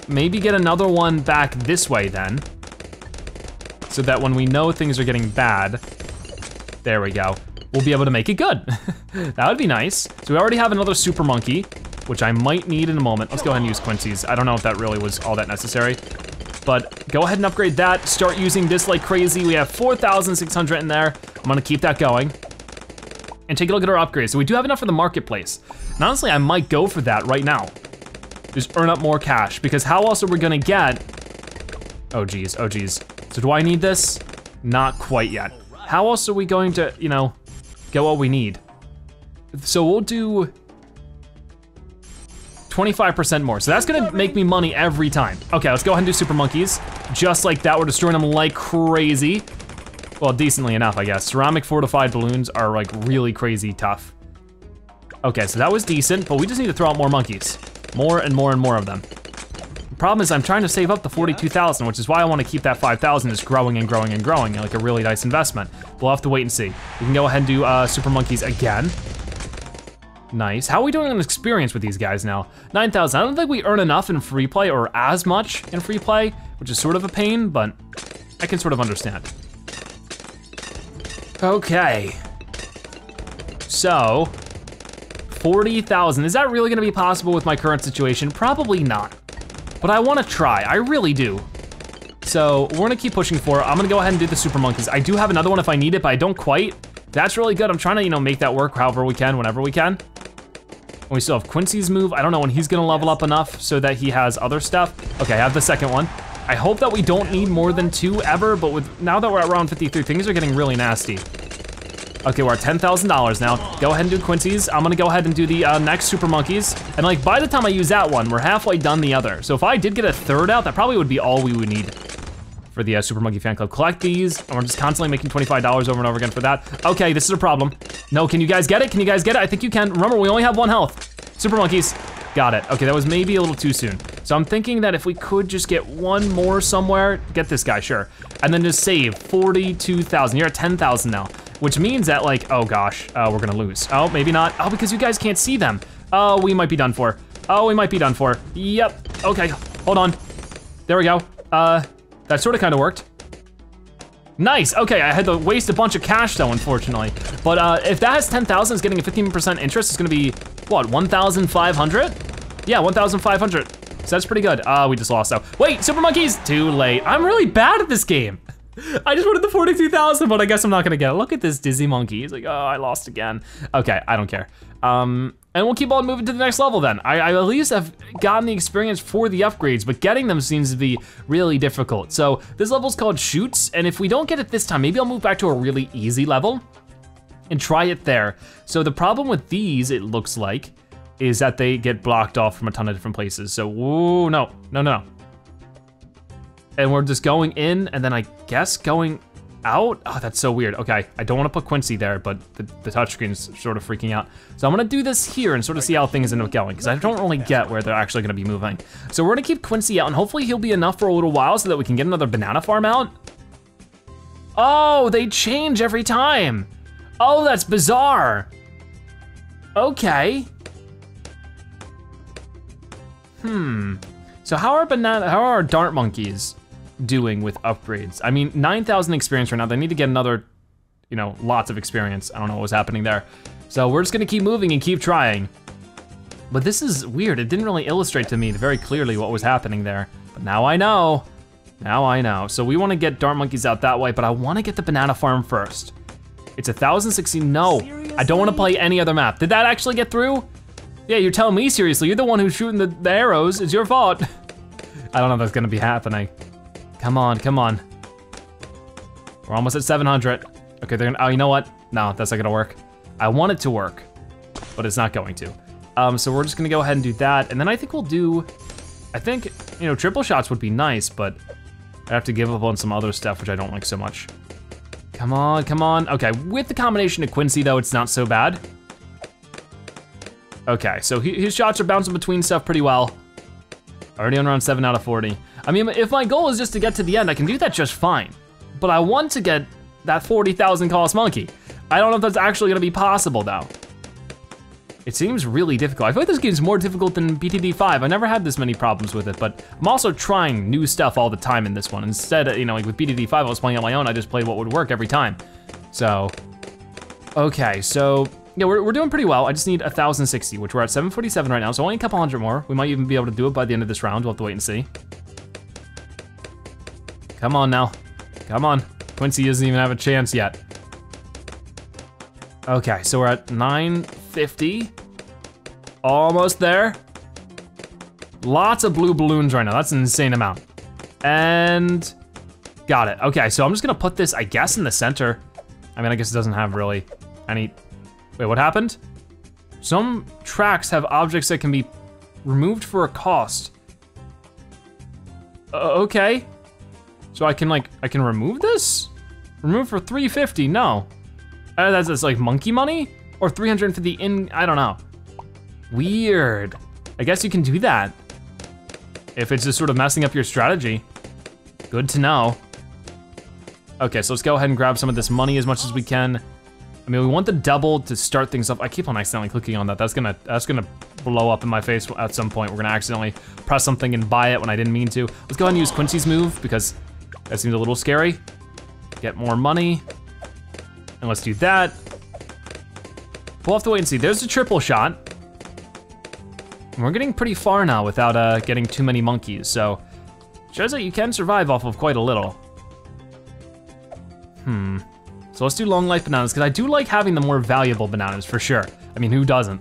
Maybe get another one back this way then. So that when we know things are getting bad, there we go, we'll be able to make it good. That would be nice. So we already have another Super Monkey, which I might need in a moment. Let's go ahead and use Quincy's. I don't know if that really was all that necessary. But go ahead and upgrade that. Start using this like crazy. We have four thousand six hundred in there. I'm gonna keep that going. And take a look at our upgrades. So we do have enough for the marketplace. And honestly, I might go for that right now. Just earn up more cash, because how else are we gonna get? Oh geez, oh geez. So do I need this? Not quite yet. How else are we going to, you know, get what we need? So we'll do twenty-five percent more, so that's gonna make me money every time. Okay, let's go ahead and do Super Monkeys. Just like that, we're destroying them like crazy. Well, decently enough, I guess. Ceramic fortified balloons are like really crazy tough. Okay, so that was decent, but we just need to throw out more monkeys. More and more and more of them. The problem is I'm trying to save up the forty-two thousand, which is why I wanna keep that five thousand just growing and growing and growing, like a really nice investment. We'll have to wait and see. We can go ahead and do uh, Super Monkeys again. Nice. How are we doing on experience with these guys now? nine thousand, I don't think we earn enough in free play or as much in free play, which is sort of a pain, but I can sort of understand. Okay. So, forty thousand. Is that really gonna be possible with my current situation? Probably not, but I wanna try, I really do. So, we're gonna keep pushing for it. I'm gonna go ahead and do the Super Monkeys. I do have another one if I need it, but I don't quite. That's really good. I'm trying to, you know, make that work however we can, whenever we can. And we still have Quincy's move. I don't know when he's gonna level up enough so that he has other stuff. Okay, I have the second one. I hope that we don't need more than two ever, but with now that we're at round fifty-three, things are getting really nasty. Okay, we're at ten thousand dollars now. Go ahead and do Quincy's. I'm gonna go ahead and do the uh, next Super Monkeys. And like, by the time I use that one, we're halfway done the other. So if I did get a third out, that probably would be all we would need for the uh, Super Monkey Fan Club. Collect these, and we're just constantly making twenty-five dollars over and over again for that. Okay, this is a problem. No, can you guys get it? Can you guys get it? I think you can. Remember, we only have one health. Super Monkeys, got it. Okay, that was maybe a little too soon. So I'm thinking that if we could just get one more somewhere, get this guy, sure. And then just save forty-two thousand. You're at ten thousand now, which means that like, oh gosh, uh, we're gonna lose. Oh, maybe not. Oh, because you guys can't see them. Oh, we might be done for. Oh, we might be done for. Yep, okay, hold on. There we go. Uh, that sort of kind of worked. Nice, okay, I had to waste a bunch of cash though, unfortunately. But uh, if that has ten thousand, it's getting a fifteen percent interest, it's gonna be, what, one thousand five hundred? Yeah, one thousand five hundred, so that's pretty good. Uh, we just lost though. Wait, Super Monkeys, too late. I'm really bad at this game. I just wanted the forty-two thousand, but I guess I'm not gonna get it. Look at this dizzy monkey, he's like, oh, I lost again. Okay, I don't care. Um, and we'll keep on moving to the next level then. I, I at least have gotten the experience for the upgrades, but getting them seems to be really difficult. So this level's called Chutes, and if we don't get it this time, maybe I'll move back to a really easy level and try it there. So the problem with these, it looks like, is that they get blocked off from a ton of different places. So, ooh, no, no, no. And we're just going in, and then I guess going out? Oh, that's so weird. Okay, I don't wanna put Quincy there, but the, the touchscreen's sort of freaking out. So I'm gonna do this here and sort of see how things end up going, because I don't really get where they're actually gonna be moving. So we're gonna keep Quincy out, and hopefully he'll be enough for a little while so that we can get another banana farm out. Oh, they change every time. Oh, that's bizarre. Okay. Hmm. So how are banana, how are Dart Monkeys doing with upgrades? I mean, nine thousand experience right now. They need to get another, you know, lots of experience. I don't know what was happening there. So we're just gonna keep moving and keep trying. But this is weird. It didn't really illustrate to me very clearly what was happening there. But now I know, now I know. So we wanna get Dart Monkeys out that way, but I wanna get the banana farm first. It's one thousand sixty, no. Seriously? I don't wanna play any other map. Did that actually get through? Yeah, you're telling me seriously. You're the one who's shooting the, the arrows. It's your fault. I don't know if that's gonna be happening. Come on, come on. We're almost at seven hundred. Okay, they're gonna, oh, you know what? No, that's not gonna work. I want it to work, but it's not going to. Um, so we're just gonna go ahead and do that. And then I think we'll do, I think, you know, triple shots would be nice, but I'd have to give up on some other stuff, which I don't like so much. Come on, come on. Okay, with the combination of Quincy though, it's not so bad. Okay, so he, his shots are bouncing between stuff pretty well. Already on round seven out of forty. I mean, if my goal is just to get to the end, I can do that just fine. But I want to get that forty thousand cost monkey. I don't know if that's actually gonna be possible though. It seems really difficult. I feel like this game's more difficult than B T D five. I never had this many problems with it, but I'm also trying new stuff all the time in this one. Instead, you know, like with B T D five, I was playing on my own, I just played what would work every time. So, okay, so, yeah, we're, we're doing pretty well. I just need one thousand sixty, which we're at seven forty-seven right now, so only a couple hundred more. We might even be able to do it by the end of this round. We'll have to wait and see. Come on now, come on. Quincy doesn't even have a chance yet. Okay, so we're at nine fifty. Almost there. Lots of blue balloons right now, that's an insane amount. And got it, okay, so I'm just gonna put this, I guess, in the center. I mean, I guess it doesn't have really any, wait, what happened? Some tracks have objects that can be removed for a cost. Uh, okay. So I can like, I can remove this? Remove for three fifty, no. Uh, that's, that's like monkey money? Or three hundred fifty in, I don't know. Weird. I guess you can do that. If it's just sort of messing up your strategy. Good to know. Okay, so let's go ahead and grab some of this money as much as we can. I mean, we want the double to start things up. I keep on accidentally clicking on that. That's gonna that's gonna blow up in my face at some point. We're gonna accidentally press something and buy it when I didn't mean to. Let's go ahead and use Quincy's move because that seems a little scary. Get more money. And let's do that. We'll have to wait and see. There's the triple shot. And we're getting pretty far now without uh, getting too many monkeys. So shows that you can survive off of quite a little. Hmm. So let's do long life bananas, because I do like having the more valuable bananas for sure. I mean, who doesn't?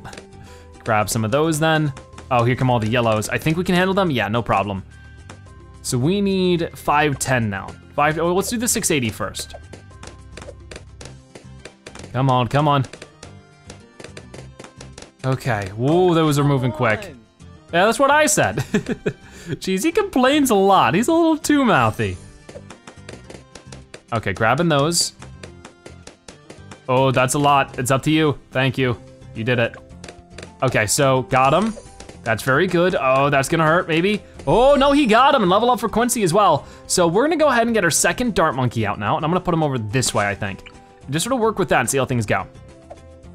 Grab some of those then. Oh, here come all the yellows. I think we can handle them? Yeah, no problem. So we need five ten now. Five, oh, let's do the six eighty first. Come on, come on. Okay, whoa, those are moving quick. Yeah, that's what I said. Jeez, he complains a lot. He's a little too mouthy. Okay, grabbing those. Oh, that's a lot. It's up to you. Thank you. You did it. Okay, so got him. That's very good. Oh, that's gonna hurt, maybe. Oh, no, he got him, and level up for Quincy as well. So we're gonna go ahead and get our second Dart Monkey out now, and I'm gonna put him over this way, I think. Just sort of work with that and see how things go.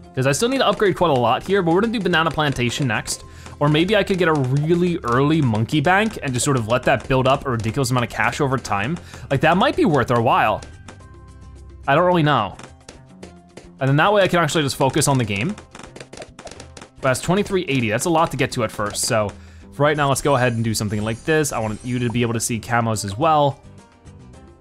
Because I still need to upgrade quite a lot here, but we're gonna do Banana Plantation next. Or maybe I could get a really early Monkey Bank and just sort of let that build up a ridiculous amount of cash over time. Like, that might be worth our while. I don't really know. And then that way I can actually just focus on the game. But that's twenty-three eighty, that's a lot to get to at first. So for right now, let's go ahead and do something like this. I want you to be able to see camos as well.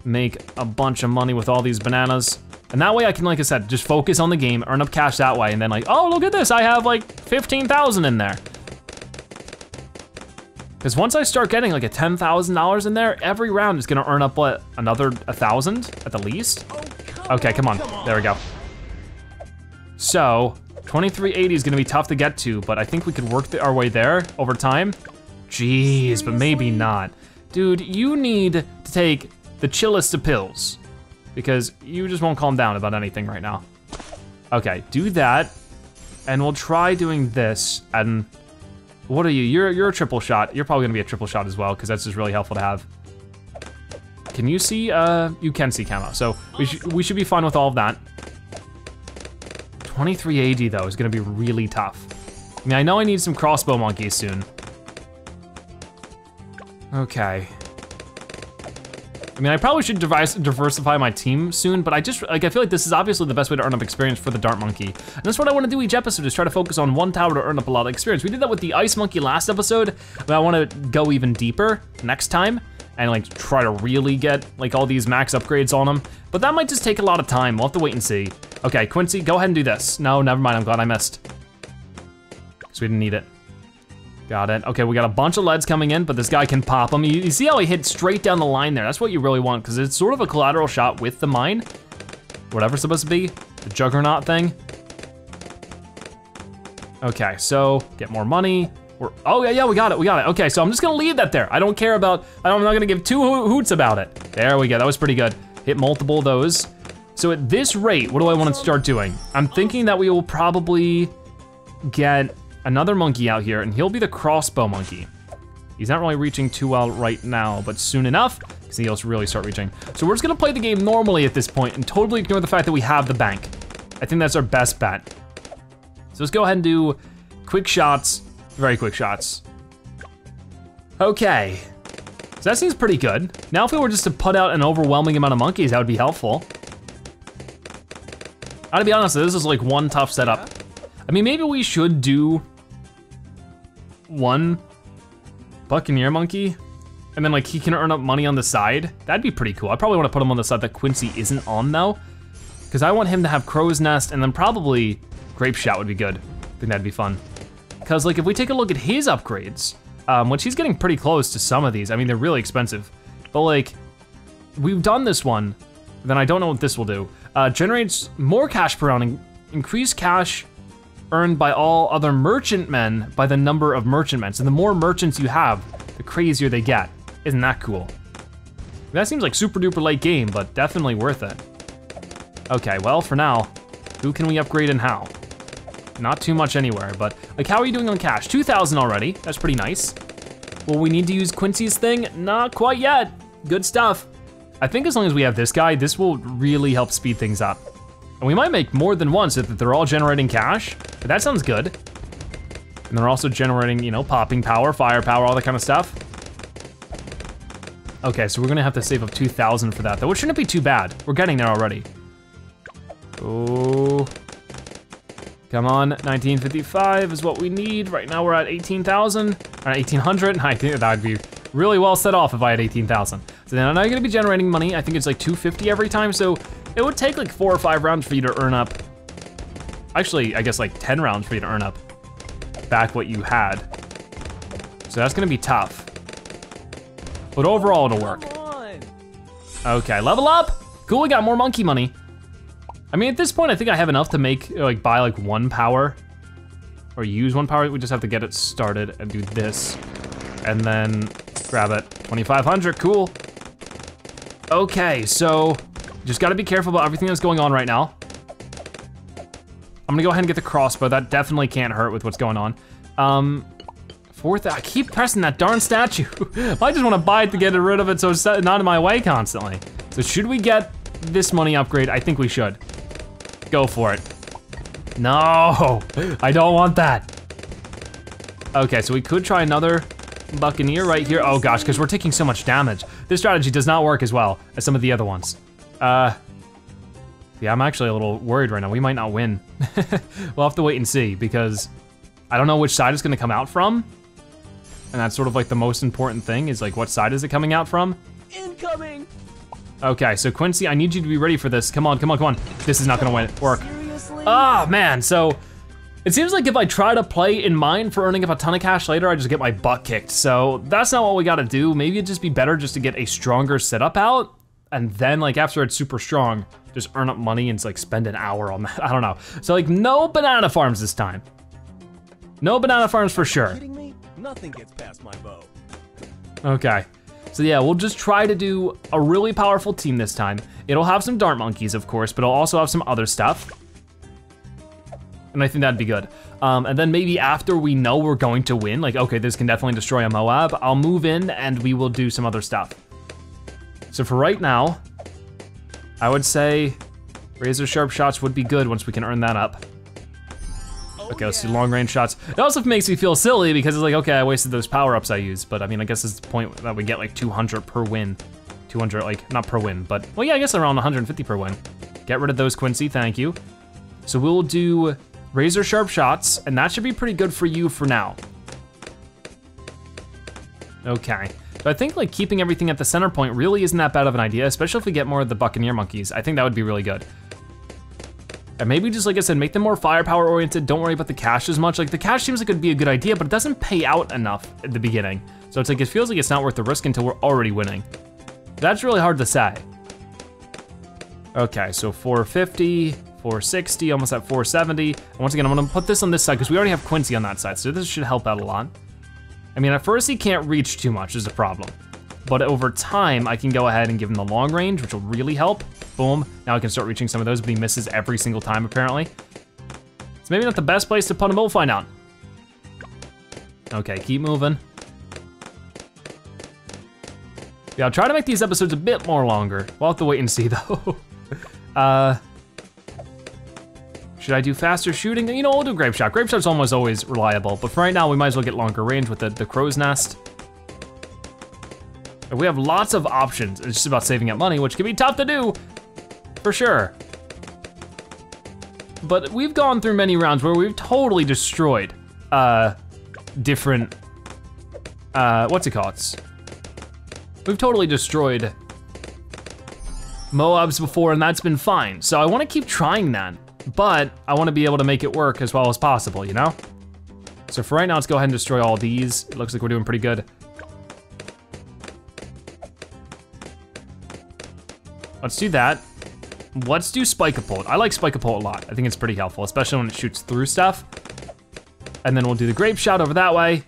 Make a bunch of money with all these bananas. And that way I can, like I said, just focus on the game, earn up cash that way, and then like, oh, look at this, I have like fifteen thousand in there. Because once I start getting like a ten thousand dollars in there, every round is gonna earn up, what, another one thousand at the least? Okay, come on, there we go. So, twenty-three eighty is gonna be tough to get to, but I think we could work the, our way there over time. Jeez, but maybe not. Dude, you need to take the chillest of pills because you just won't calm down about anything right now. Okay, do that, and we'll try doing this, and what are you, you're, you're a triple shot. You're probably gonna be a triple shot as well because that's just really helpful to have. Can you see, uh, you can see camo, so we, sh we should be fine with all of that. twenty-three eighty though is gonna be really tough. I mean, I know I need some crossbow monkeys soon. Okay. I mean, I probably should diversify my team soon, but I just, like, I feel like this is obviously the best way to earn up experience for the Dart Monkey. And that's what I wanna do each episode, is try to focus on one tower to earn up a lot of experience. We did that with the Ice Monkey last episode, but I wanna go even deeper next time and like try to really get like all these max upgrades on them. But that might just take a lot of time, we'll have to wait and see. Okay, Quincy, go ahead and do this. No, never mind, I'm glad I missed. Because we didn't need it. Got it, okay, we got a bunch of leads coming in, but this guy can pop them. You, you see how he hit straight down the line there? That's what you really want, because it's sort of a collateral shot with the mine, whatever it's supposed to be, the juggernaut thing. Okay, so get more money. We're, oh yeah, yeah, we got it, we got it. Okay, so I'm just gonna leave that there. I don't care about, I'm not gonna give two ho hoots about it. There we go, that was pretty good. Hit multiple of those. So at this rate, what do I want to start doing? I'm thinking that we will probably get another monkey out here, and he'll be the crossbow monkey. He's not really reaching too well right now, but soon enough, because he'll really start reaching. So we're just gonna play the game normally at this point and totally ignore the fact that we have the bank. I think that's our best bet. So let's go ahead and do quick shots, very quick shots. Okay, so that seems pretty good. Now if we were just to put out an overwhelming amount of monkeys, that would be helpful. I gotta be honest, this is like one tough setup. I mean, maybe we should do one Buccaneer Monkey, and then like he can earn up money on the side. That'd be pretty cool. I probably wanna put him on the side that Quincy isn't on though, because I want him to have Crow's Nest, and then probably Grape Shot would be good. I think that'd be fun. Because like if we take a look at his upgrades, um, which he's getting pretty close to some of these, I mean, they're really expensive, but like, we've done this one, then I don't know what this will do. Uh, generates more cash per round, and increased cash earned by all other merchantmen by the number of merchantmen. So the more merchants you have, the crazier they get. Isn't that cool? That seems like super duper late game, but definitely worth it. Okay, well for now, who can we upgrade and how? Not too much anywhere, but like, how are you doing on cash? two thousand already, that's pretty nice. Well, we need to use Quincy's thing? Not quite yet, good stuff. I think as long as we have this guy, this will really help speed things up. And we might make more than one so that they're all generating cash, but that sounds good. And they're also generating, you know, popping power, firepower, all that kind of stuff. Okay, so we're gonna have to save up two thousand for that though, which shouldn't be too bad. We're getting there already. Oh, come on, nineteen fifty-five is what we need. Right now we're at eighteen thousand, or eighteen hundred, I think that'd be really well set off if I had eighteen thousand. So then I'm not gonna be generating money. I think it's like two fifty every time, so it would take like four or five rounds for you to earn up. Actually, I guess like ten rounds for you to earn up back what you had. So that's gonna be tough. But overall it'll work. Okay, level up. Cool, we got more monkey money. I mean, at this point I think I have enough to make, like buy like one power or use one power. We just have to get it started and do this. And then grab it, twenty-five hundred, cool. Okay, so just gotta be careful about everything that's going on right now. I'm gonna go ahead and get the crossbow. That definitely can't hurt with what's going on. Um, fourth, I keep pressing that darn statue. I just wanna buy it to get rid of it so it's not in my way constantly. So should we get this money upgrade? I think we should. Go for it. No, I don't want that. Okay, so we could try another Buccaneer right here. Oh gosh, because we're taking so much damage. This strategy does not work as well as some of the other ones. Uh, yeah, I'm actually a little worried right now. We might not win. We'll have to wait and see because I don't know which side it's gonna come out from. And that's sort of like the most important thing is like, what side is it coming out from? Incoming! Okay, so Quincy, I need you to be ready for this. Come on, come on, come on. This is not gonna win, work. Ah, oh, man, so it seems like if I try to play in mind for earning up a ton of cash later, I just get my butt kicked. So that's not what we gotta do. Maybe it'd just be better just to get a stronger setup out and then like after it's super strong, just earn up money and like spend an hour on that, I don't know. So like no banana farms this time. No banana farms for sure. Are you kidding me? Nothing gets past my bow. Okay, so yeah, we'll just try to do a really powerful team this time. It'll have some Dart Monkeys, of course, but it'll also have some other stuff. And I think that'd be good. Um, and then maybe after we know we're going to win, like, okay, this can definitely destroy a MOAB, I'll move in and we will do some other stuff. So for right now, I would say razor sharp shots would be good once we can earn that up. Okay, let's do long range shots. It also makes me feel silly because it's like, okay, I wasted those power-ups I used, but I mean, I guess it's the point that we get like two hundred per win. two hundred, like, not per win, but, well, yeah, I guess around one hundred fifty per win. Get rid of those, Quincy, thank you. So we'll do razor sharp shots, and that should be pretty good for you for now. Okay, so I think like keeping everything at the center point really isn't that bad of an idea, especially if we get more of the Buccaneer Monkeys. I think that would be really good. And maybe just like I said, make them more firepower oriented, don't worry about the cash as much. Like the cash seems like it'd be a good idea, but it doesn't pay out enough at the beginning. So it's like, it feels like it's not worth the risk until we're already winning. That's really hard to say. Okay, so four fifty. four sixty, almost at four seventy. And once again, I'm gonna put this on this side because we already have Quincy on that side, so this should help out a lot. I mean, at first he can't reach too much is the problem. But over time, I can go ahead and give him the long range, which will really help. Boom, now I can start reaching some of those, but he misses every single time apparently. It's maybe not the best place to put him, we'll find out. Okay, keep moving. Yeah, I'll try to make these episodes a bit more longer. We'll have to wait and see though. uh. Should I do faster shooting? You know, we'll do grape shot. Grape shot's almost always reliable, but for right now, we might as well get longer range with the, the crow's nest. And we have lots of options. It's just about saving up money, which can be tough to do, for sure. But we've gone through many rounds where we've totally destroyed uh, different, uh, what's it called? We've totally destroyed MOABs before, and that's been fine. So I wanna keep trying that. But I wanna be able to make it work as well as possible, you know? So for right now, let's go ahead and destroy all these. It looks like we're doing pretty good. Let's do that. Let's do Spikapult. I like Spikapult a lot. I think it's pretty helpful, especially when it shoots through stuff. And then we'll do the grape shot over that way.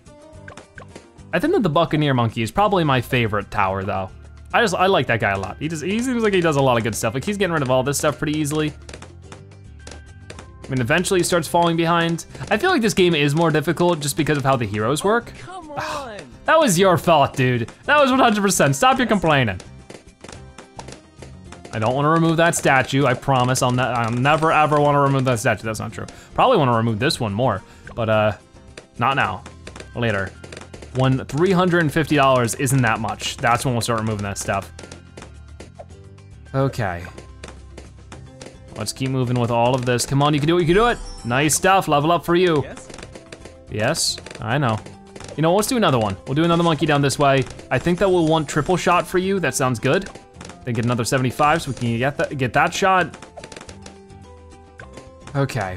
I think that the Buccaneer Monkey is probably my favorite tower though. I just, I like that guy a lot. He just, he seems like he does a lot of good stuff. Like he's getting rid of all this stuff pretty easily. I mean, eventually he starts falling behind. I feel like this game is more difficult just because of how the heroes work. Oh, come on. That was your fault, dude. That was one hundred percent, stop your complaining. I don't wanna remove that statue, I promise. I'll, ne I'll never ever wanna remove that statue, that's not true. Probably wanna remove this one more, but uh, not now, later. When three hundred fifty dollars isn't that much, that's when we'll start removing that stuff. Okay. Let's keep moving with all of this. Come on, you can do it, you can do it. Nice stuff, level up for you. Yes, yes I know. You know, let's do another one. We'll do another monkey down this way. I think that we'll want triple shot for you, that sounds good. Then get another seventy-five so we can get that, get that shot. Okay,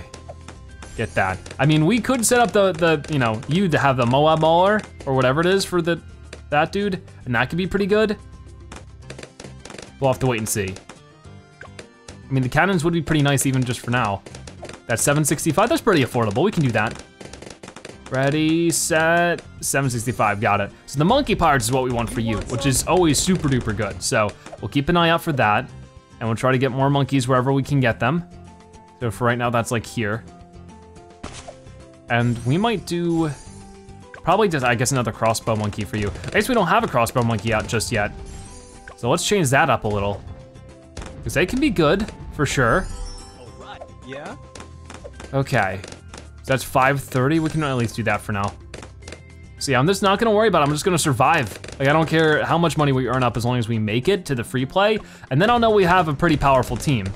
get that. I mean, we could set up the, the you know, you to have the MOAB Mauler or whatever it is for the that dude, and that could be pretty good. We'll have to wait and see. I mean, the cannons would be pretty nice even just for now. That's seven sixty-five, that's pretty affordable, we can do that. Ready, set, seven sixty-five, got it. So the monkey pirates is what we want for you, which is always super duper good. So we'll keep an eye out for that, and we'll try to get more monkeys wherever we can get them. So for right now, that's like here. And we might do, probably just, I guess, another crossbow monkey for you. I guess we don't have a crossbow monkey out just yet. So let's change that up a little. Because they can be good, for sure. All right, yeah. Okay, so that's five thirty. We can at least do that for now. See, I'm just not gonna worry about it. I'm just gonna survive. Like, I don't care how much money we earn up as long as we make it to the free play. And then I'll know we have a pretty powerful team.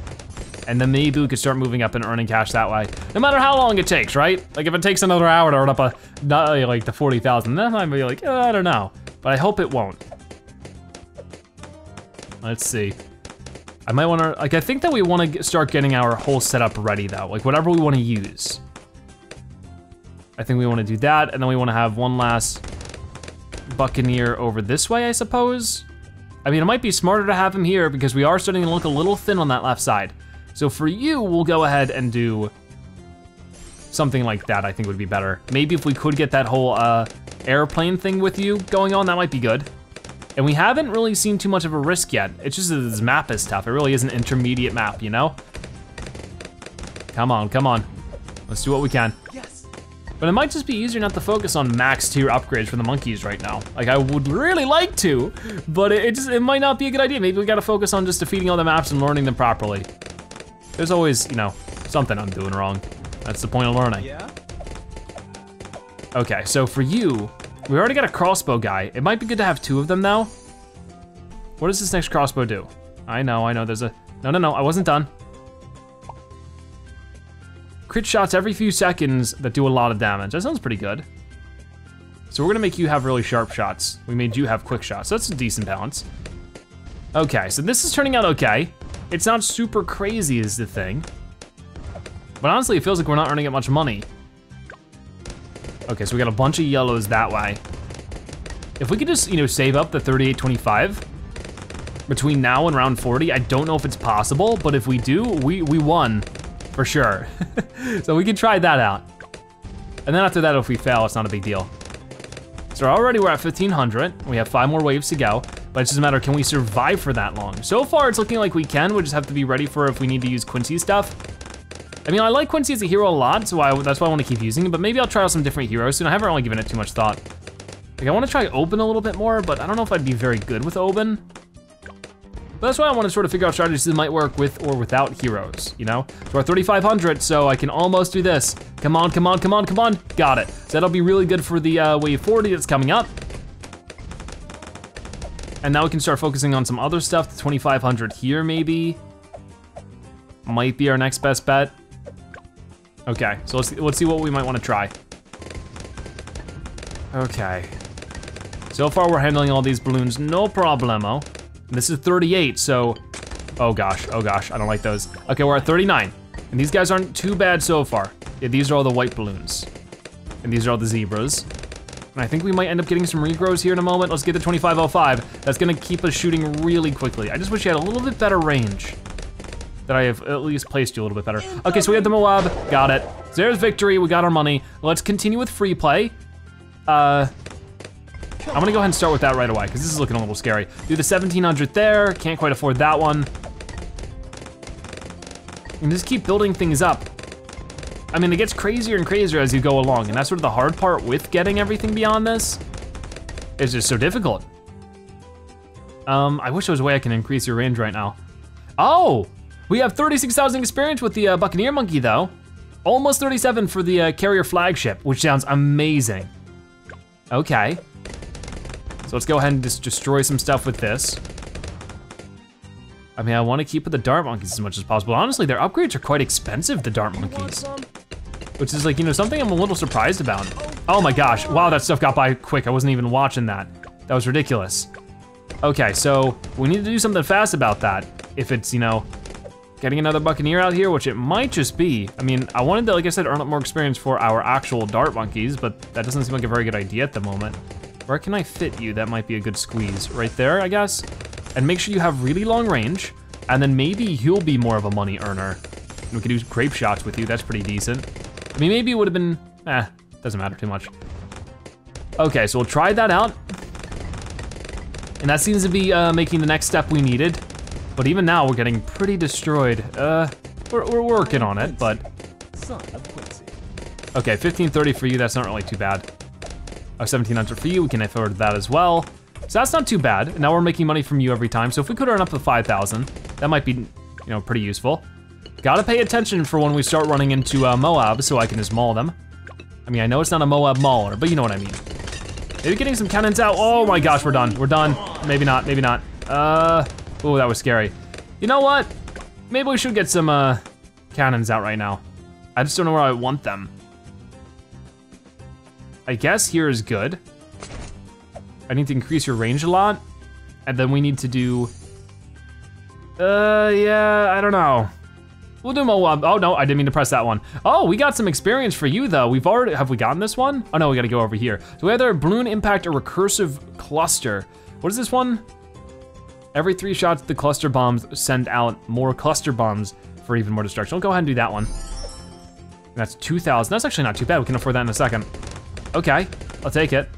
And then maybe we could start moving up and earning cash that way. No matter how long it takes, right? Like if it takes another hour to earn up a, not like the forty thousand, then I might be like, oh, I don't know. But I hope it won't. Let's see. I might wanna, like I think that we wanna start getting our whole setup ready though. Like whatever we wanna use. I think we wanna do that, and then we wanna have one last Buccaneer over this way, I suppose. I mean, it might be smarter to have him here because we are starting to look a little thin on that left side. So for you, we'll go ahead and do something like that, I think would be better. Maybe if we could get that whole uh, airplane thing with you going on, that might be good. And we haven't really seen too much of a risk yet. It's just that this map is tough. It really is an intermediate map, you know? Come on, come on. Let's do what we can. But it might just be easier not to focus on max tier upgrades for the monkeys right now. Like I would really like to, but it, it just it might not be a good idea. Maybe we gotta focus on just defeating all the maps and learning them properly. There's always, you know, something I'm doing wrong. That's the point of learning. Yeah. Okay, so for you, we already got a crossbow guy. It might be good to have two of them now. What does this next crossbow do? I know, I know, there's a, no, no, no, I wasn't done. Crit shots every few seconds that do a lot of damage. That sounds pretty good. So we're gonna make you have really sharp shots. We made you have quick shots, so that's a decent balance. Okay, so this is turning out okay. It's not super crazy is the thing. But honestly, it feels like we're not earning it much money. Okay, so we got a bunch of yellows that way. If we could just, you know, save up the thirty-eight twenty-five between now and round forty, I don't know if it's possible, but if we do, we, we won. For sure. So we can try that out. And then after that, if we fail, it's not a big deal. So already we're at fifteen hundred. We have five more waves to go, but it's just a matter, can we survive for that long? So far, it's looking like we can. We just have to be ready for if we need to use Quincy stuff. I mean, I like Quincy as a hero a lot, so I, that's why I wanna keep using him, but maybe I'll try out some different heroes soon. I haven't really given it too much thought. Like, I wanna try Open a little bit more, but I don't know if I'd be very good with Open. But that's why I want to sort of figure out strategies that might work with or without heroes, you know? So we're at thirty-five hundred, so I can almost do this. Come on, come on, come on, come on. Got it. So that'll be really good for the uh, wave forty that's coming up. And now we can start focusing on some other stuff. The twenty-five hundred here maybe. Might be our next best bet. Okay, so let's, let's see what we might want to try. Okay. So far we're handling all these balloons, no problemo. This is thirty-eight, so, oh gosh, oh gosh, I don't like those. Okay, we're at thirty-nine, and these guys aren't too bad so far. Yeah, these are all the white balloons, and these are all the zebras. And I think we might end up getting some regrows here in a moment. Let's get the twenty-five oh five. That's gonna keep us shooting really quickly. I just wish you had a little bit better range, that I have at least placed you a little bit better. Okay, so we had the MOAB, got it. So there's victory, we got our money. Let's continue with free play. Uh. I'm gonna go ahead and start with that right away because this is looking a little scary. Do the seventeen hundred there, can't quite afford that one. And just keep building things up. I mean, it gets crazier and crazier as you go along, and that's sort of the hard part with getting everything beyond this. It's just so difficult. Um, I wish there was a way I can increase your range right now. Oh, we have thirty-six thousand experience with the uh, Buccaneer Monkey though. Almost thirty-seven for the uh, Carrier Flagship, which sounds amazing. Okay. So let's go ahead and just destroy some stuff with this. I mean, I wanna keep with the Dart Monkeys as much as possible. Honestly, their upgrades are quite expensive, the Dart Monkeys. Which is like, you know, something I'm a little surprised about. Oh my gosh, wow, that stuff got by quick. I wasn't even watching that. That was ridiculous. Okay, so we need to do something fast about that. If it's, you know, getting another Buccaneer out here, which it might just be. I mean, I wanted to, like I said, earn up more experience for our actual Dart Monkeys, but that doesn't seem like a very good idea at the moment. Where can I fit you? That might be a good squeeze. Right there, I guess. And make sure you have really long range, and then maybe you'll be more of a money earner. And we could do grape shots with you, that's pretty decent. I mean, maybe it would've been, eh, doesn't matter too much. Okay, so we'll try that out. And that seems to be uh, making the next step we needed. But even now, we're getting pretty destroyed. Uh, we're, we're working on it, but. Son of Quincy. Okay, fifteen thirty for you, that's not really too bad. Oh, seventeen hundred for you, we can afford that as well. So that's not too bad. Now we're making money from you every time, so if we could earn up to five thousand, that might be, you know, pretty useful. Gotta pay attention for when we start running into uh, M O A B so I can just maul them. I mean, I know it's not a M O A B Mauler, but you know what I mean. Maybe getting some cannons out. Oh my gosh, we're done, we're done. Maybe not, maybe not. Uh, oh, that was scary. You know what? Maybe we should get some uh, cannons out right now. I just don't know where I want them. I guess here is good. I need to increase your range a lot, and then we need to do, uh, yeah, I don't know. We'll do M O A B. Oh no, I didn't mean to press that one. Oh, we got some experience for you though. We've already, have we gotten this one? Oh no, we gotta go over here. So we have either balloon impact or recursive cluster. What is this one? Every three shots, the cluster bombs send out more cluster bombs for even more destruction. We'll go ahead and do that one. And that's two thousand, that's actually not too bad. We can afford that in a second. Okay, I'll take it.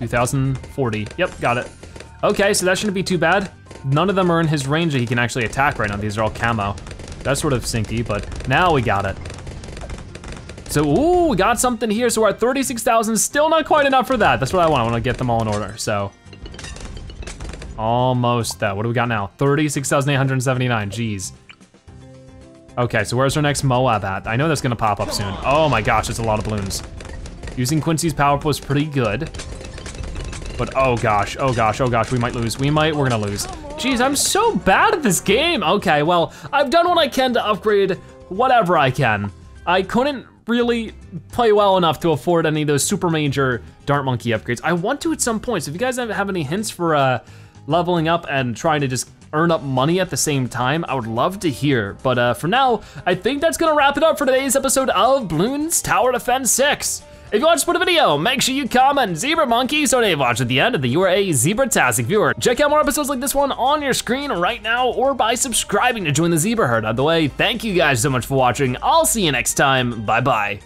two thousand forty, yep, got it. Okay, so that shouldn't be too bad. None of them are in his range that he can actually attack right now. These are all camo. That's sort of sinky, but now we got it. So, ooh, we got something here. So we're at thirty-six thousand, still not quite enough for that. That's what I want, I wanna get them all in order, so. Almost that, what do we got now? thirty-six thousand eight hundred seventy-nine, jeez. Okay, so where's our next M O A B at? I know that's gonna pop up soon. Oh my gosh, it's a lot of balloons. Using Quincy's power was pretty good. But oh gosh, oh gosh, oh gosh, we might lose. We might, we're gonna lose. Jeez, I'm so bad at this game. Okay, well, I've done what I can to upgrade whatever I can. I couldn't really play well enough to afford any of those super major Dart Monkey upgrades. I want to at some point, so if you guys have any hints for uh, leveling up and trying to just earn up money at the same time, I would love to hear. But uh, for now, I think that's gonna wrap it up for today's episode of Bloons Tower Defense six. If you watched the video, make sure you comment Zebra Monkey so they watch at the end, and that you are a Zebra-tastic viewer. Check out more episodes like this one on your screen right now or by subscribing to join the ZebraHerd. By the way, thank you guys so much for watching. I'll see you next time, bye-bye.